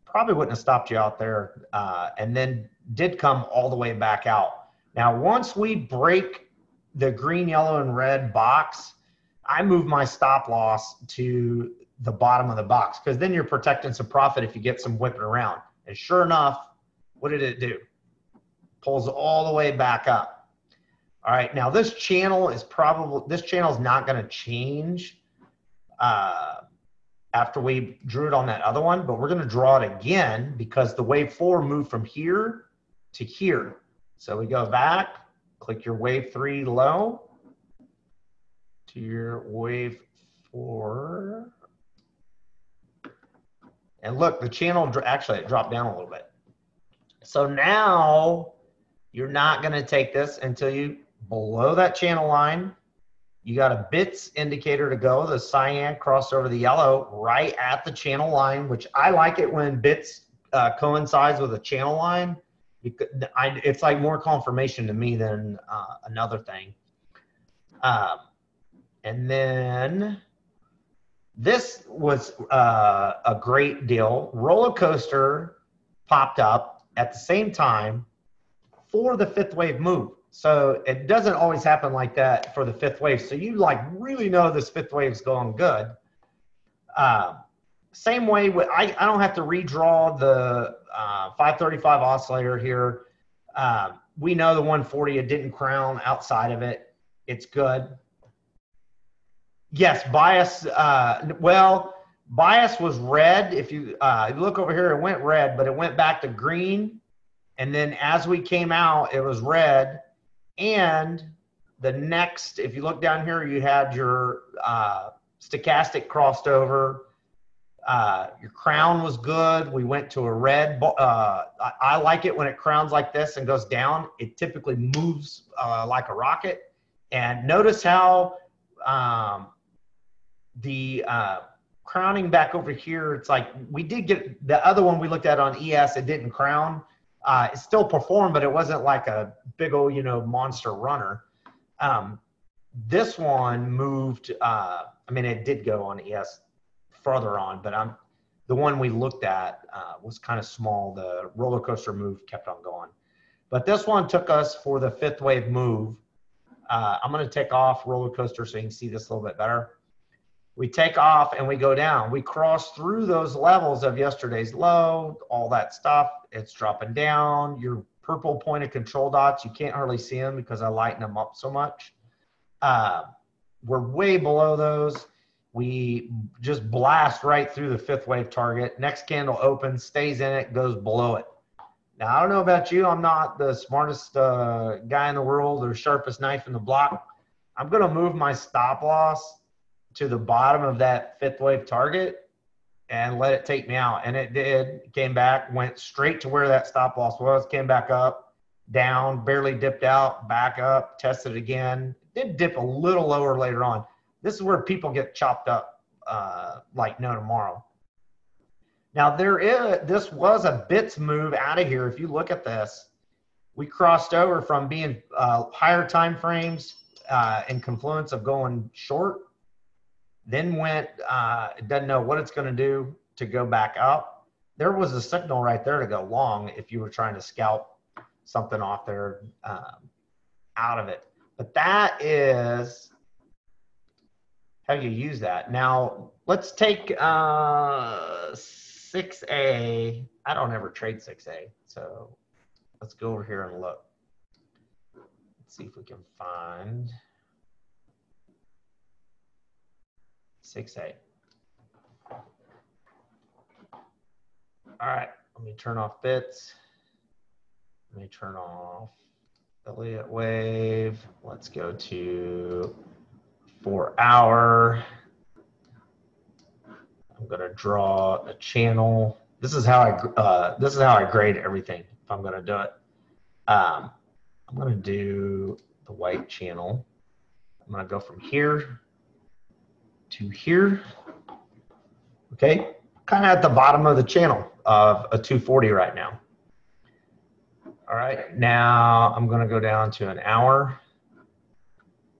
Probably wouldn't have stopped you out there, uh, and then did come all the way back out. Now, once we break the green, yellow, and red box, I move my stop loss to the bottom of the box, because then you're protecting some profit if you get some whipping around. And sure enough, what did it do? Pulls all the way back up. All right, now this channel is probably, this channel is not going to change uh, after we drew it on that other one, but we're going to draw it again because the wave four moved from here to here. So we go back, click your wave three low to your wave four. And look, the channel, actually it dropped down a little bit. So now you're not gonna take this until you below that channel line. You got a B I T S indicator to go, the cyan crossed over the yellow right at the channel line, which I like it when B I T S uh, coincides with a channel line. I, it's like more confirmation to me than uh, another thing. Um, and then this was uh, a great deal. Roller Coaster popped up at the same time for the fifth wave move. So it doesn't always happen like that for the fifth wave. So you like really know this fifth wave's going good. Uh, same way, with, I, I don't have to redraw the Uh, five thirty-five oscillator here. Uh, we know the one forty, it didn't crown outside of it. It's good. Yes, bias, uh, well, bias was red. If you uh, look over here, it went red, but it went back to green. And then as we came out, it was red. And the next, if you look down here, you had your uh, stochastic crossed over. Uh, your crown was good. We went to a red. Uh, I, I like it when it crowns like this and goes down. It typically moves uh, like a rocket. And notice how um, the uh, crowning back over here, it's like we did get the other one we looked at on E S, it didn't crown. Uh, it still performed, but it wasn't like a big old, you know, monster runner. Um, this one moved, uh, I mean, it did go on E S farther on, but I'm the one we looked at uh, was kind of small. The Roller Coaster move kept on going, but this one took us for the fifth wave move. Uh, I'm going to take off Roller Coaster so you can see this a little bit better. We take off and we go down. We cross through those levels of yesterday's low, all that stuff. It's dropping down. Your purple pointed control dots, you can't hardly see them because I lighten them up so much. Uh, we're way below those. We just blast right through the fifth wave target. Next candle opens, stays in it, goes below it. Now, I don't know about you. I'm not the smartest uh, guy in the world or sharpest knife in the block. I'm going to move my stop loss to the bottom of that fifth wave target and let it take me out. And it did. It came back, went straight to where that stop loss was, came back up, down, barely dipped out, back up, tested again. It did dip a little lower later on. This is where people get chopped up uh, like no tomorrow. Now there is, this was a B I T S move out of here. If you look at this, we crossed over from being uh, higher time frames uh, and confluence of going short, then went, uh, it doesn't know what it's gonna do to go back up. There was a signal right there to go long if you were trying to scalp something off there um, out of it. But that is how you use that. Now, let's take uh, six A. I don't ever trade six A, so let's go over here and look. Let's see if we can find six A. All right, let me turn off B I T S. Let me turn off Elliott Wave. Let's go to four hour. I'm gonna draw a channel. This is how I uh, this is how I grade everything. If I'm gonna do it, um, I'm gonna do the white channel. I'm gonna go from here to here. Okay, kind of at the bottom of the channel of a two forty right now. All right, now I'm gonna go down to an hour.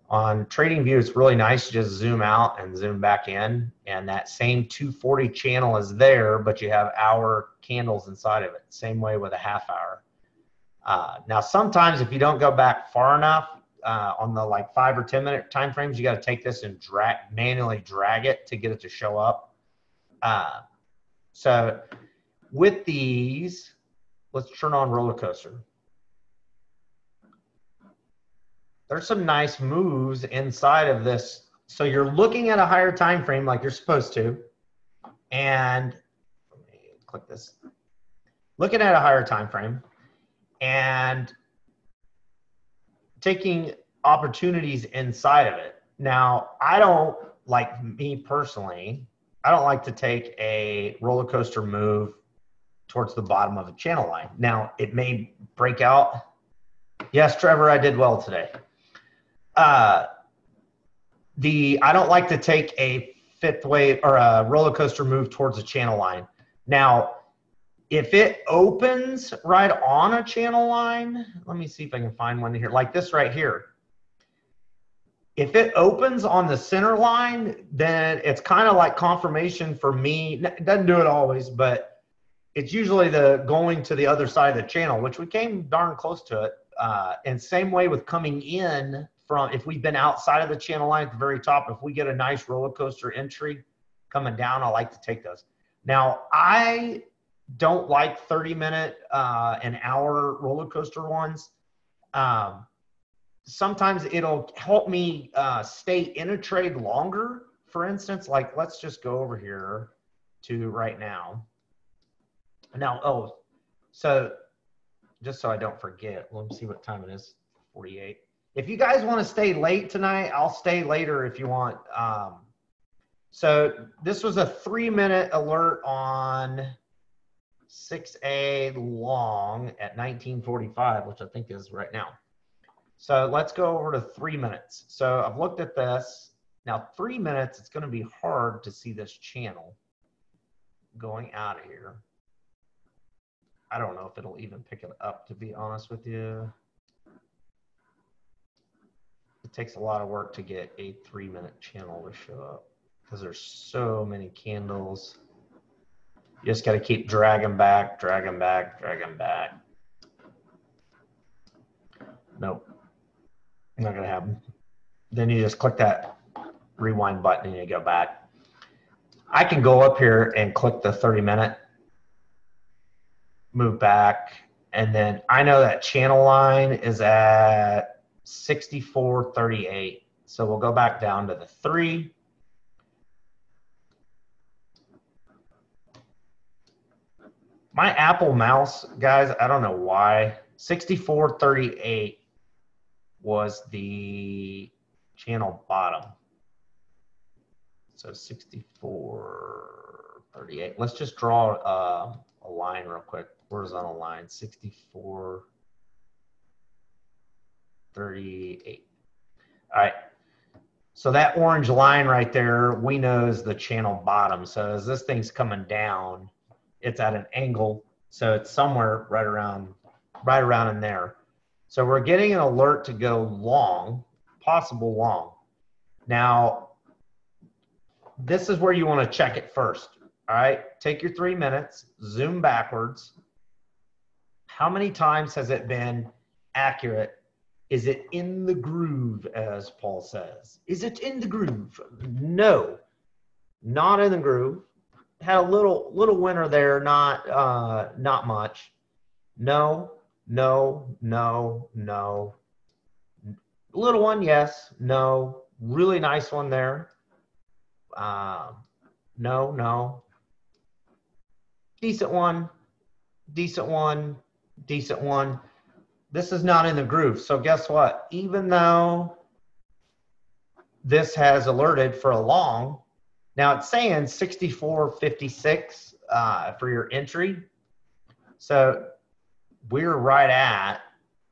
On TradingView, it's really nice to just zoom out and zoom back in, and that same two forty channel is there, but you have hour candles inside of it. Same way with a half hour. Uh, now, sometimes if you don't go back far enough uh, on the like five or ten minute time frames, you got to take this and drag manually drag it to get it to show up. Uh, so with these, let's turn on Roller Coaster. There's some nice moves inside of this. So you're looking at a higher time frame like you're supposed to. And let me click this. Looking at a higher time frame and taking opportunities inside of it. Now, I don't like me personally, I don't like to take a roller coaster move towards the bottom of a channel line. Now, it may break out. Yes, Trevor, I did well today. Uh, the I don't like to take a fifth wave or a roller coaster move towards a channel line. Now, if it opens right on a channel line, let me see if I can find one here, like this right here. If it opens on the center line, then it's kind of like confirmation for me. It doesn't do it always, but it's usually the going to the other side of the channel, which we came darn close to it. Uh, and same way with coming in from, if we've been outside of the channel line at the very top, if we get a nice roller coaster entry coming down, I like to take those. Now, I don't like thirty minute, uh, an hour roller coaster ones. Um, sometimes it'll help me uh, stay in a trade longer. For instance, like let's just go over here to right now. Now, oh, so just so I don't forget, let me see what time it is, forty-eight. If you guys want to stay late tonight, I'll stay later if you want. Um, so this was a three-minute alert on six A long at nineteen forty-five, which I think is right now. So let's go over to three minutes. So I've looked at this. Now, three minutes, it's going to be hard to see this channel going out of here. I don't know if it'll even pick it up, to be honest with you. It takes a lot of work to get a three minute channel to show up because there's so many candles. You just got to keep dragging back, dragging back, dragging back. Nope, not gonna happen. Then you just click that rewind button and you go back. I can go up here and click the thirty minute, move back, and then I know that channel line is at sixty-four thirty-eight. So we'll go back down to the three. My Apple mouse, guys, I don't know why. sixty-four thirty-eight was the channel bottom. So sixty-four thirty-eight. Let's just draw uh, a line real quick. Horizontal line, sixty-four thirty-eight. All right. So that orange line right there, we know is the channel bottom. So as this thing's coming down, it's at an angle. So it's somewhere right around, right around in there. So we're getting an alert to go long, possible long. Now, this is where you want to check it first. All right, take your three minutes, zoom backwards. How many times has it been accurate? Is it in the groove, as Paul says? Is it in the groove? No, not in the groove. Had a little little winter there, not uh, not much. No, no, no, no. Little one, yes, no. Really nice one there. Uh, no, no. Decent one, decent one, decent one. This is not in the groove. So guess what? Even though this has alerted for a long, now it's saying sixty-four fifty-six uh, for your entry. So we're right at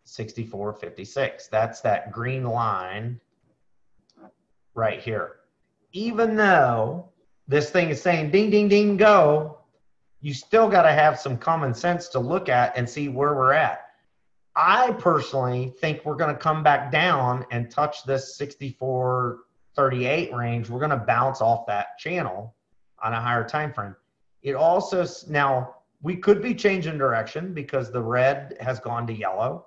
sixty-four fifty-six. That's that green line right here. Even though this thing is saying ding, ding, ding, go, you still got to have some common sense to look at and see where we're at. I personally think we're going to come back down and touch this sixty-four thirty-eight range. We're going to bounce off that channel on a higher time frame. It also, now we could be changing direction because the red has gone to yellow.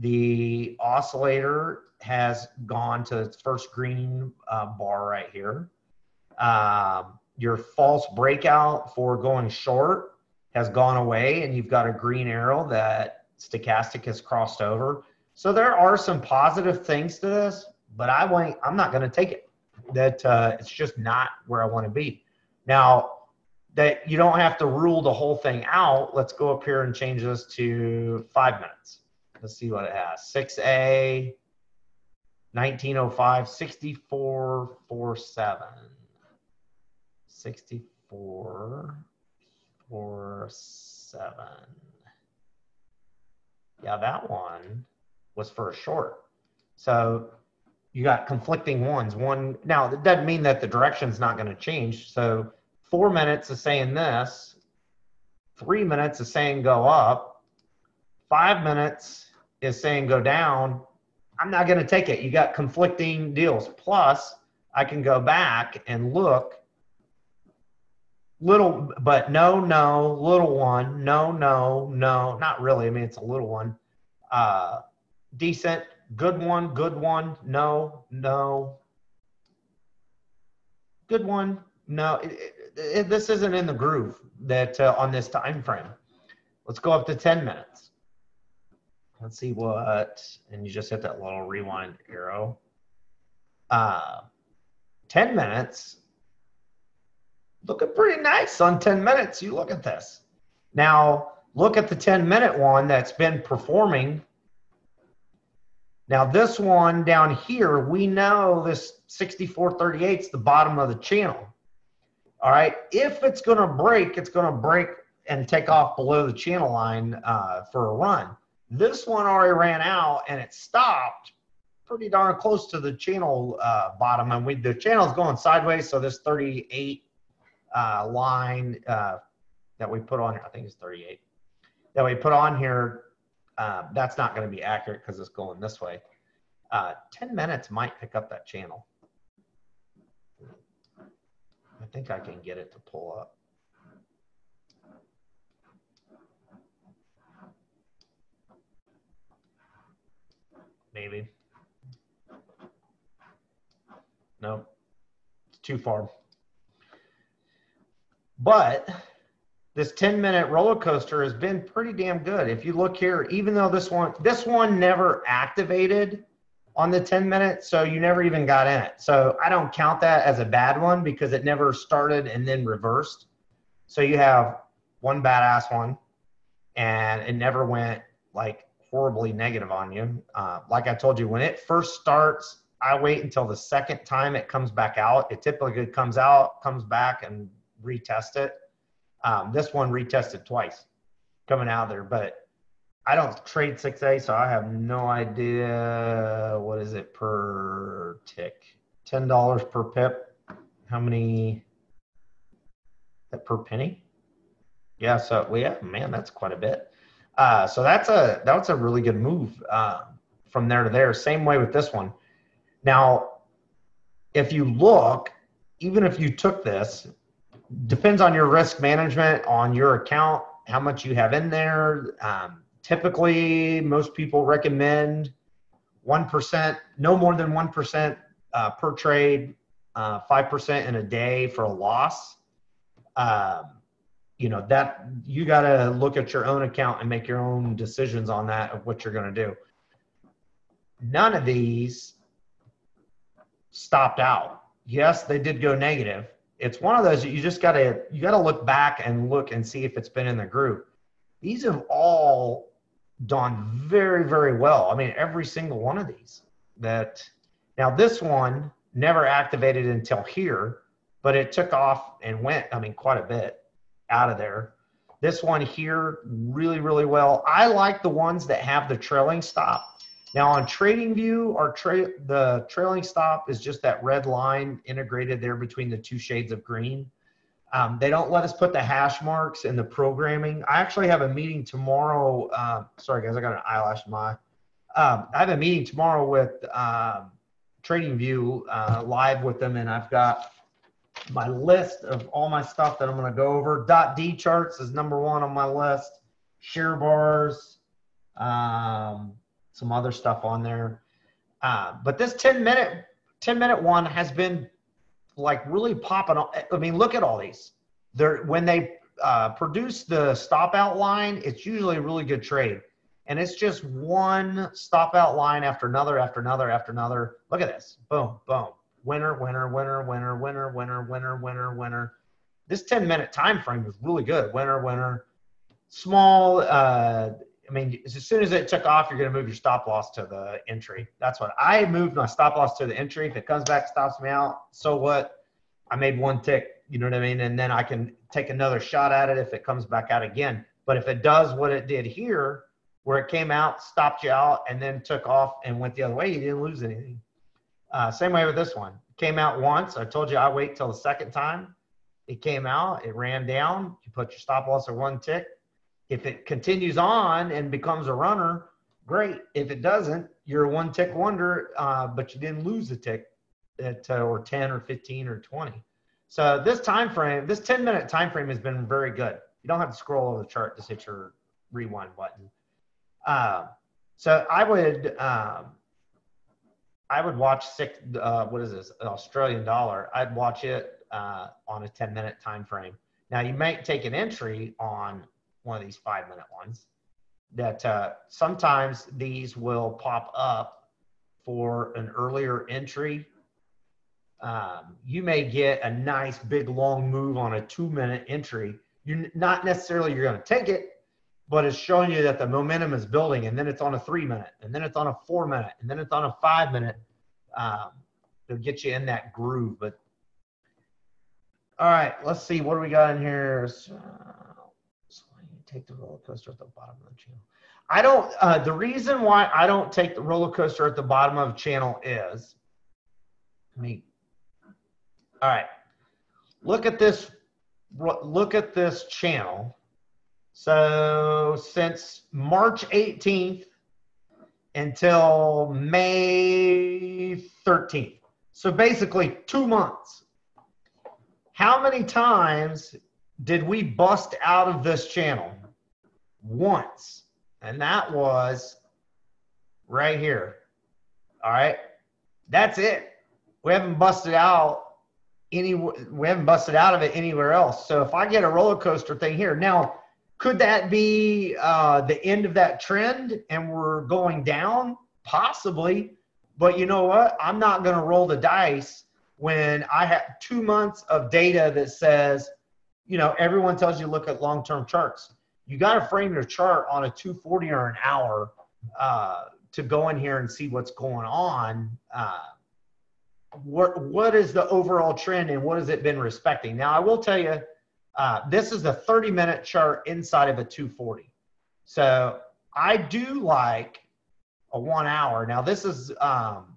The oscillator has gone to its first green uh, bar right here. Uh, your false breakout for going short has gone away, and you've got a green arrow that stochastic has crossed over. So there are some positive things to this, but I won't, I'm not going to take it. That uh, it's just not where I want to be. Now, that you don't have to rule the whole thing out. Let's go up here and change this to five minutes. Let's see what it has. six A, nineteen oh five, sixty-four forty-seven. sixty-four forty-seven. Yeah, that one was for a short. So you got conflicting ones. One, now that doesn't mean that the direction's not going to change. So four minutes is saying this, three minutes is saying go up, five minutes is saying go down. I'm not going to take it. You got conflicting deals. Plus, I can go back and look. Little, but no, no, little one, no, no, no, not really. I mean, it's a little one. Uh, decent, good one, good one, no, no. Good one, no. It, it, it, this isn't in the groove that uh, on this time frame. Let's go up to ten minutes. Let's see what, and you just hit that little rewind arrow. Uh, ten minutes. Looking pretty nice on ten minutes. You look at this. Now, look at the ten minute one that's been performing. Now, this one down here, we know this sixty-four thirty-eight is the bottom of the channel. All right. If it's going to break, it's going to break and take off below the channel line uh, for a run. This one already ran out and it stopped pretty darn close to the channel uh, bottom. And we, the channel's going sideways. So this thirty-eight. Uh, line uh, that we put on here, I think it's thirty-eight, that we put on here, uh, that's not going to be accurate because it's going this way. Uh, ten minutes might pick up that channel. I think I can get it to pull up. Maybe. No, it's too far. But this ten minute roller coaster has been pretty damn good. If you look here, even though this one, this one never activated on the ten minute, so you never even got in it. So I don't count that as a bad one because it never started and then reversed. So you have one badass one and it never went like horribly negative on you. Uh, like I told you, when it first starts I wait until the second time it comes back out. It typically comes out, comes back, and retest it. Um, this one retested twice coming out of there, but I don't trade six A, so I have no idea. What is it per tick? ten dollars per pip. How many? That per penny? Yeah, so we have, man, that's quite a bit. Uh, so that's a, that's a really good move uh, from there to there. Same way with this one. Now, if you look, even if you took this, depends on your risk management, on your account, how much you have in there. Um, typically, most people recommend one percent, no more than one percent uh, per trade, uh, five percent in a day for a loss. Um, you know, that you got to look at your own account and make your own decisions on that of what you're going to do. None of these stopped out. Yes, they did go negative. It's one of those that you just got to, you got to look back and look and see if it's been in the group. These have all done very, very well. I mean, every single one of these that now this one never activated until here, but it took off and went, I mean, quite a bit out of there. This one here, really, really well. I like the ones that have the trailing stop. Now on TradingView, our tra the trailing stop is just that red line integrated there between the two shades of green. Um, they don't let us put the hash marks in the programming. I actually have a meeting tomorrow. Uh, sorry guys, I got an eyelash in my eye. Um, I have a meeting tomorrow with uh, TradingView uh, live with them, and I've got my list of all my stuff that I'm going to go over. Dot D charts is number one on my list. Share bars. Um, some other stuff on there. Uh, but this ten minute one has been like really popping off. I mean, look at all these. They're, when they uh, produce the stop out line, it's usually a really good trade. And it's just one stop out line after another, after another, after another. Look at this. Boom, boom. Winner, winner, winner, winner, winner, winner, winner, winner, winner. This ten minute time frame was really good. Winner, winner. Small, uh, I mean, as soon as it took off, you're going to move your stop loss to the entry. That's what I moved my stop loss to the entry. If it comes back, stops me out, so what? I made one tick, you know what I mean? And then I can take another shot at it if it comes back out again. But if it does what it did here, where it came out, stopped you out, and then took off and went the other way, you didn't lose anything. Uh, same way with this one. Came out once. I told you I wait till the second time. It came out. It ran down. You put your stop loss at one tick. If it continues on and becomes a runner, great. If it doesn't, you're a one tick wonder, uh, but you didn't lose a tick at uh, or ten or fifteen or twenty. So this time frame, this ten minute time frame has been very good. You don't have to scroll over the chart, just hit your rewind button. Uh, so I would um, I would watch six. Uh, what is this? An Australian dollar. I'd watch it uh, on a ten minute time frame. Now you might take an entry on one of these five minute ones that uh, sometimes these will pop up for an earlier entry. Um, you may get a nice big long move on a two minute entry. You're not necessarily, you're going to take it, but it's showing you that the momentum is building, and then it's on a three minute, and then it's on a four minute, and then it's on a five minute. Um, it'll get you in that groove. But all right, let's see, what do we got in here? So, take the roller coaster at the bottom of the channel. I don't, uh, the reason why I don't take the roller coaster at the bottom of the channel is, I mean, all right, look at this, look at this channel. So since March eighteenth until May thirteenth. So basically two months. How many times did we bust out of this channel? Once, and that was right here. All right, that's it. We haven't busted out any, we haven't busted out of it anywhere else. So if I get a roller coaster thing here now, could that be uh, the end of that trend and we're going down? Possibly, but you know what? I'm not going to roll the dice when I have two months of data that says, you know, everyone tells you look at long-term charts. You got to frame your chart on a two forty or an hour uh, to go in here and see what's going on. Uh, what, what is the overall trend and what has it been respecting? Now, I will tell you, uh, this is a thirty minute chart inside of a two forty. So I do like a one hour. Now this is, um,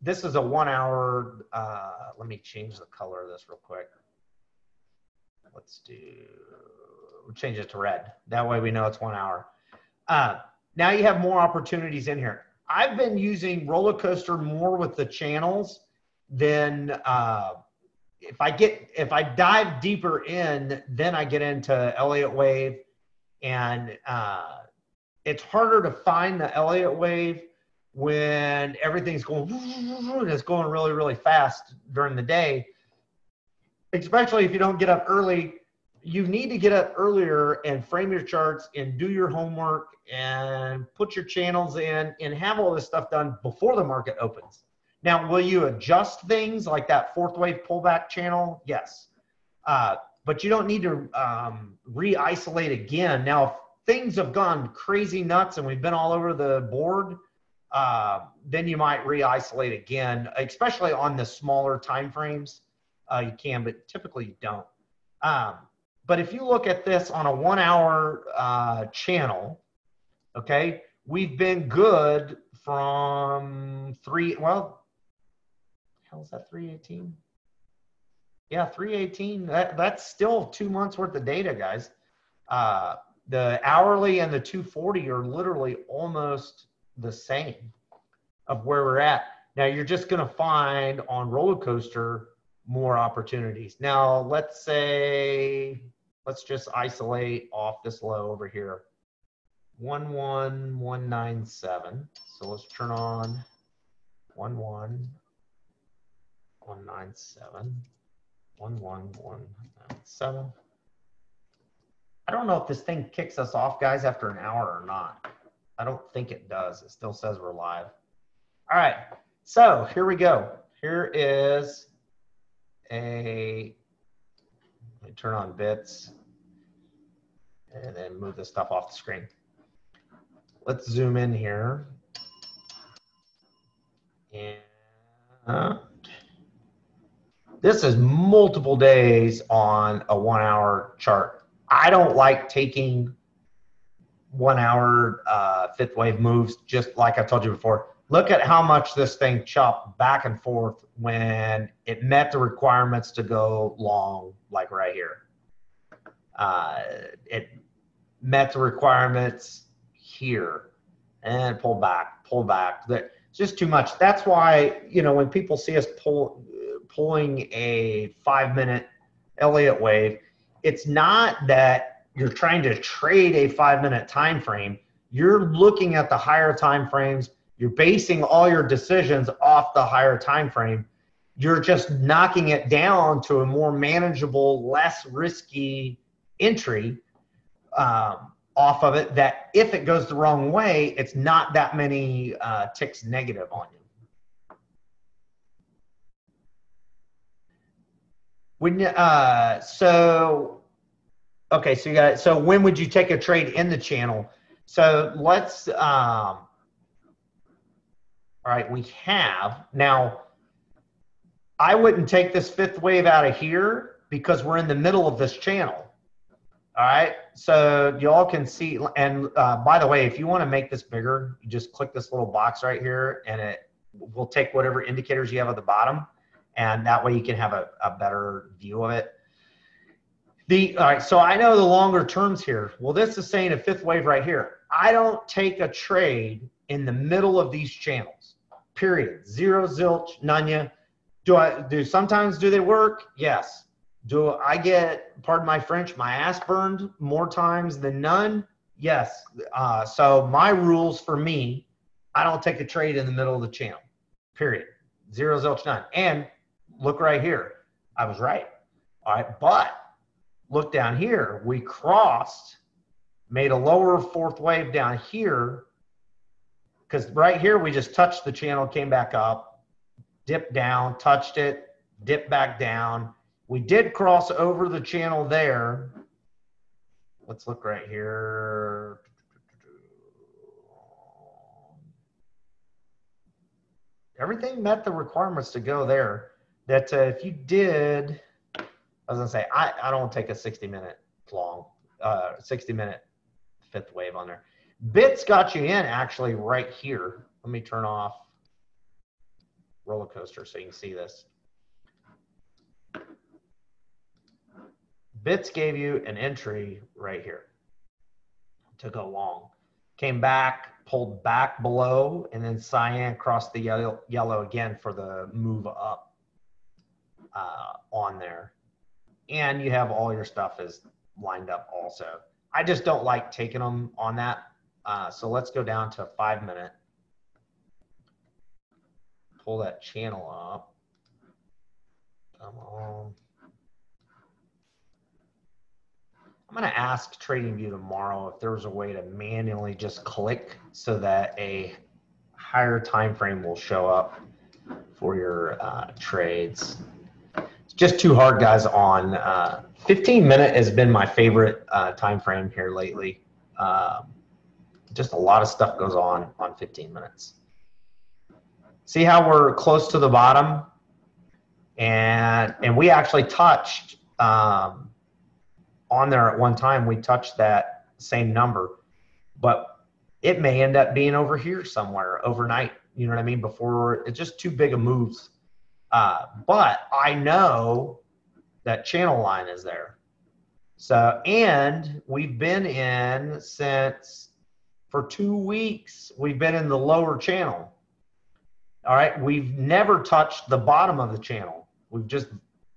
this is a one hour, uh, let me change the color of this real quick. Let's do, we'll change it to red. That way we know it's one hour. Uh, now you have more opportunities in here. I've been using Roller Coaster more with the channels than uh, if I get, if I dive deeper in, then I get into Elliott Wave, and uh, it's harder to find the Elliott Wave when everything's going, and it's going really, really fast during the day. Especially if you don't get up early, you need to get up earlier and frame your charts and do your homework and put your channels in and have all this stuff done before the market opens. Now, will you adjust things like that fourth wave pullback channel? Yes. Uh, but you don't need to um, re-isolate again. Now, if things have gone crazy nuts and we've been all over the board, uh, then you might re-isolate again, especially on the smaller time frames. Uh, you can, but typically you don't. Um, but if you look at this on a one hour uh, channel, okay, we've been good from three, well, how is that, three eighteen? Yeah, three eighteen, that, that's still two months worth of data, guys. Uh, the hourly and the two forty are literally almost the same of where we're at. Now you're just gonna find on Roller Coaster more opportunities. Now, let's say, let's just isolate off this low over here, one one one nine seven. So let's turn on one one one nine seven, one one one nine seven. I don't know if this thing kicks us off, guys, after an hour or not. I don't think it does. It still says we're live. All right, so here we go. Here is a, let me turn on BITS and then move this stuff off the screen. Let's zoom in here. And uh, this is multiple days on a one hour chart. I don't like taking one hour uh, fifth wave moves, just like I told you before. Look at how much this thing chopped back and forth when it met the requirements to go long, like right here. Uh, it met the requirements here and pull back, pull back. It's just too much. That's why, you know, when people see us pull, pulling a five-minute Elliott Wave, it's not that you're trying to trade a five-minute time frame. You're looking at the higher time frames. You're basing all your decisions off the higher time frame. You're just knocking it down to a more manageable, less risky entry um, off of it, that if it goes the wrong way, it's not that many uh, ticks negative on you. When, uh, so, okay, so you got it. So when would you take a trade in the channel? So let's, um, all right, we have, now, I wouldn't take this fifth wave out of here because we're in the middle of this channel, all right? So y'all can see, and uh, by the way, if you wanna make this bigger, you just click this little box right here and it will take whatever indicators you have at the bottom, and that way you can have a, a better view of it. The, all right, so I know the longer terms here. Well, this is saying a fifth wave right here. I don't take a trade in the middle of these channels. Period. Zero, zilch, none. Do I do sometimes do they work? Yes. Do I get, pardon my French, my ass burned more times than none? Yes. Uh, so my rules for me, I don't take a trade in the middle of the channel. Period. Zero, zilch, none. And look right here. I was right. All right. But look down here. We crossed, made a lower fourth wave down here. Because right here, we just touched the channel, came back up, dipped down, touched it, dipped back down. We did cross over the channel there. Let's look right here. everything met the requirements to go there. That uh, if you did, I was gonna say, I, I don't take a sixty minute long, uh, sixty minute fifth wave on there. B I T S got you in actually right here. Let me turn off Roller Coaster so you can see this. B I T S gave you an entry right here to go long. Came back, pulled back below, and then cyan crossed the yellow, yellow again for the move up uh, on there. And you have all your stuff is lined up also. I just don't like taking them on that. Uh, so let's go down to five minute. Pull that channel up. Come on. I'm going to ask TradingView tomorrow if there's a way to manually just click so that a higher time frame will show up for your uh, trades. It's just too hard, guys, on uh, fifteen minute has been my favorite uh, time frame here lately. Uh, just a lot of stuff goes on on fifteen minutes. See how we're close to the bottom? And, and we actually touched... Um, on there at one time, we touched that same number, but it may end up being over here somewhere overnight, you know what I mean, before it's just too big of moves. Uh, but I know that channel line is there. So, and we've been in since, for two weeks, we've been in the lower channel. All right, we've never touched the bottom of the channel. We've just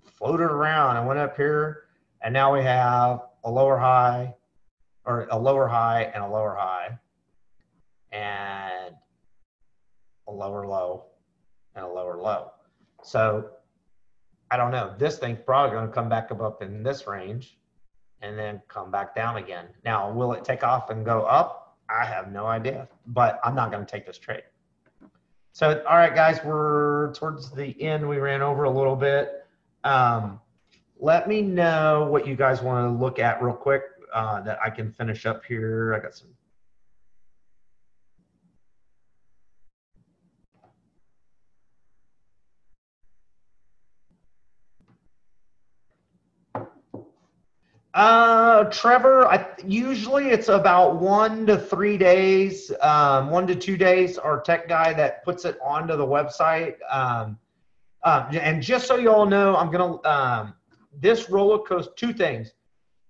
floated around and went up here. And now we have a lower high, or a lower high and a lower high, and a lower low and a lower low. So I don't know. This thing's probably going to come back up in this range and then come back down again. Now, will it take off and go up? I have no idea, but I'm not going to take this trade. So, all right, guys, we're towards the end. We ran over a little bit. Um, Let me know what you guys want to look at real quick uh, that I can finish up here. I got some. Uh, Trevor, I, usually it's about one to three days, um, one to two days. Our tech guy that puts it onto the website. Um, uh, and just so you all know, I'm going to... Um, This roller coaster, two things.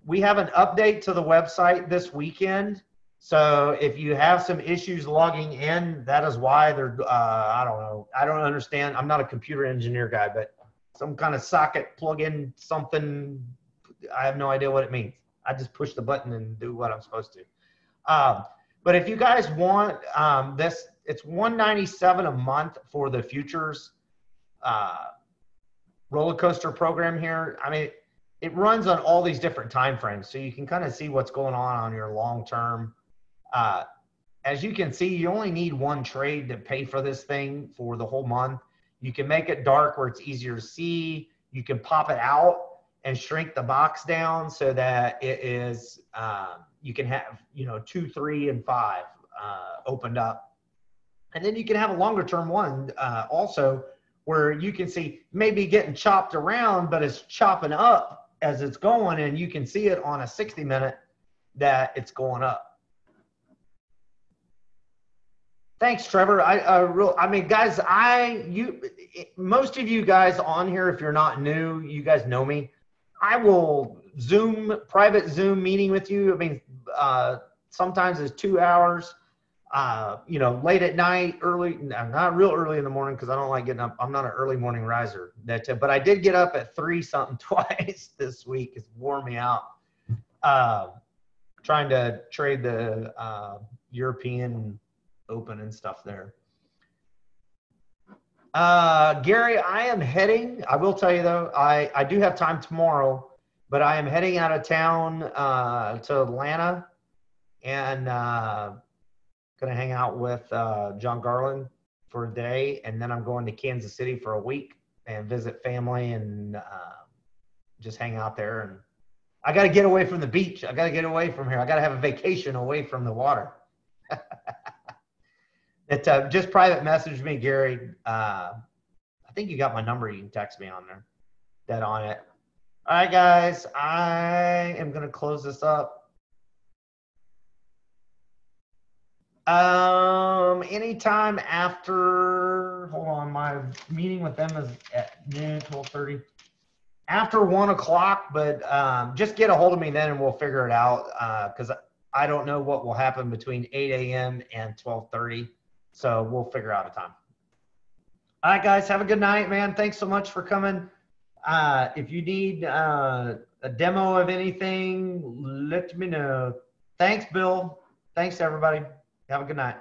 We have an update to the website this weekend. So if you have some issues logging in, that is why they're, uh, I don't know. I don't understand. I'm not a computer engineer guy, but some kind of socket plug in something. I have no idea what it means. I just push the button and do what I'm supposed to. Um, but if you guys want um, this, it's one ninety-seven a month for the futures uh, roller coaster program here. I mean, it runs on all these different time frames, so you can kind of see what's going on on your long term. Uh, as you can see, you only need one trade to pay for this thing for the whole month. You can make it dark where it's easier to see. You can pop it out and shrink the box down so that it is, uh, you can have, you know, two, three, and five uh, opened up. And then you can have a longer term one uh, also, where you can see maybe getting chopped around, but it's chopping up as it's going, and you can see it on a sixty minute that it's going up. Thanks, Trevor. I uh, real, I mean, guys, I you it, most of you guys on here, if you're not new, you guys know me. I will Zoom, private Zoom meeting with you. I mean, uh, sometimes it's two hours. Uh, you know, late at night, early, not real early in the morning because I don't like getting up. I'm not an early morning riser. That, uh, but I did get up at three something twice this week. It's wore me out. Uh, trying to trade the uh, European Open and stuff there. Uh, Gary, I am heading. I will tell you though, I I do have time tomorrow, but I am heading out of town uh, to Atlanta, and. Uh, Going to hang out with uh, John Garland for a day, and then I'm going to Kansas City for a week and visit family and uh, just hang out there. And I got to get away from the beach. I got to get away from here. I got to have a vacation away from the water. It, uh, just private message me, Gary. Uh, I think you got my number. You can text me on there. That on it. All right, guys. I am going to close this up. Um, anytime after, hold on, my meeting with them is at noon, twelve thirty. After one o'clock, but um, just get a hold of me then and we'll figure it out, because uh, I don't know what will happen between eight A M and twelve thirty. So we'll figure out a time. All right, guys, have a good night, man. Thanks so much for coming. Uh, if you need uh, a demo of anything, let me know. Thanks, Bill. Thanks, everybody. Have a good night.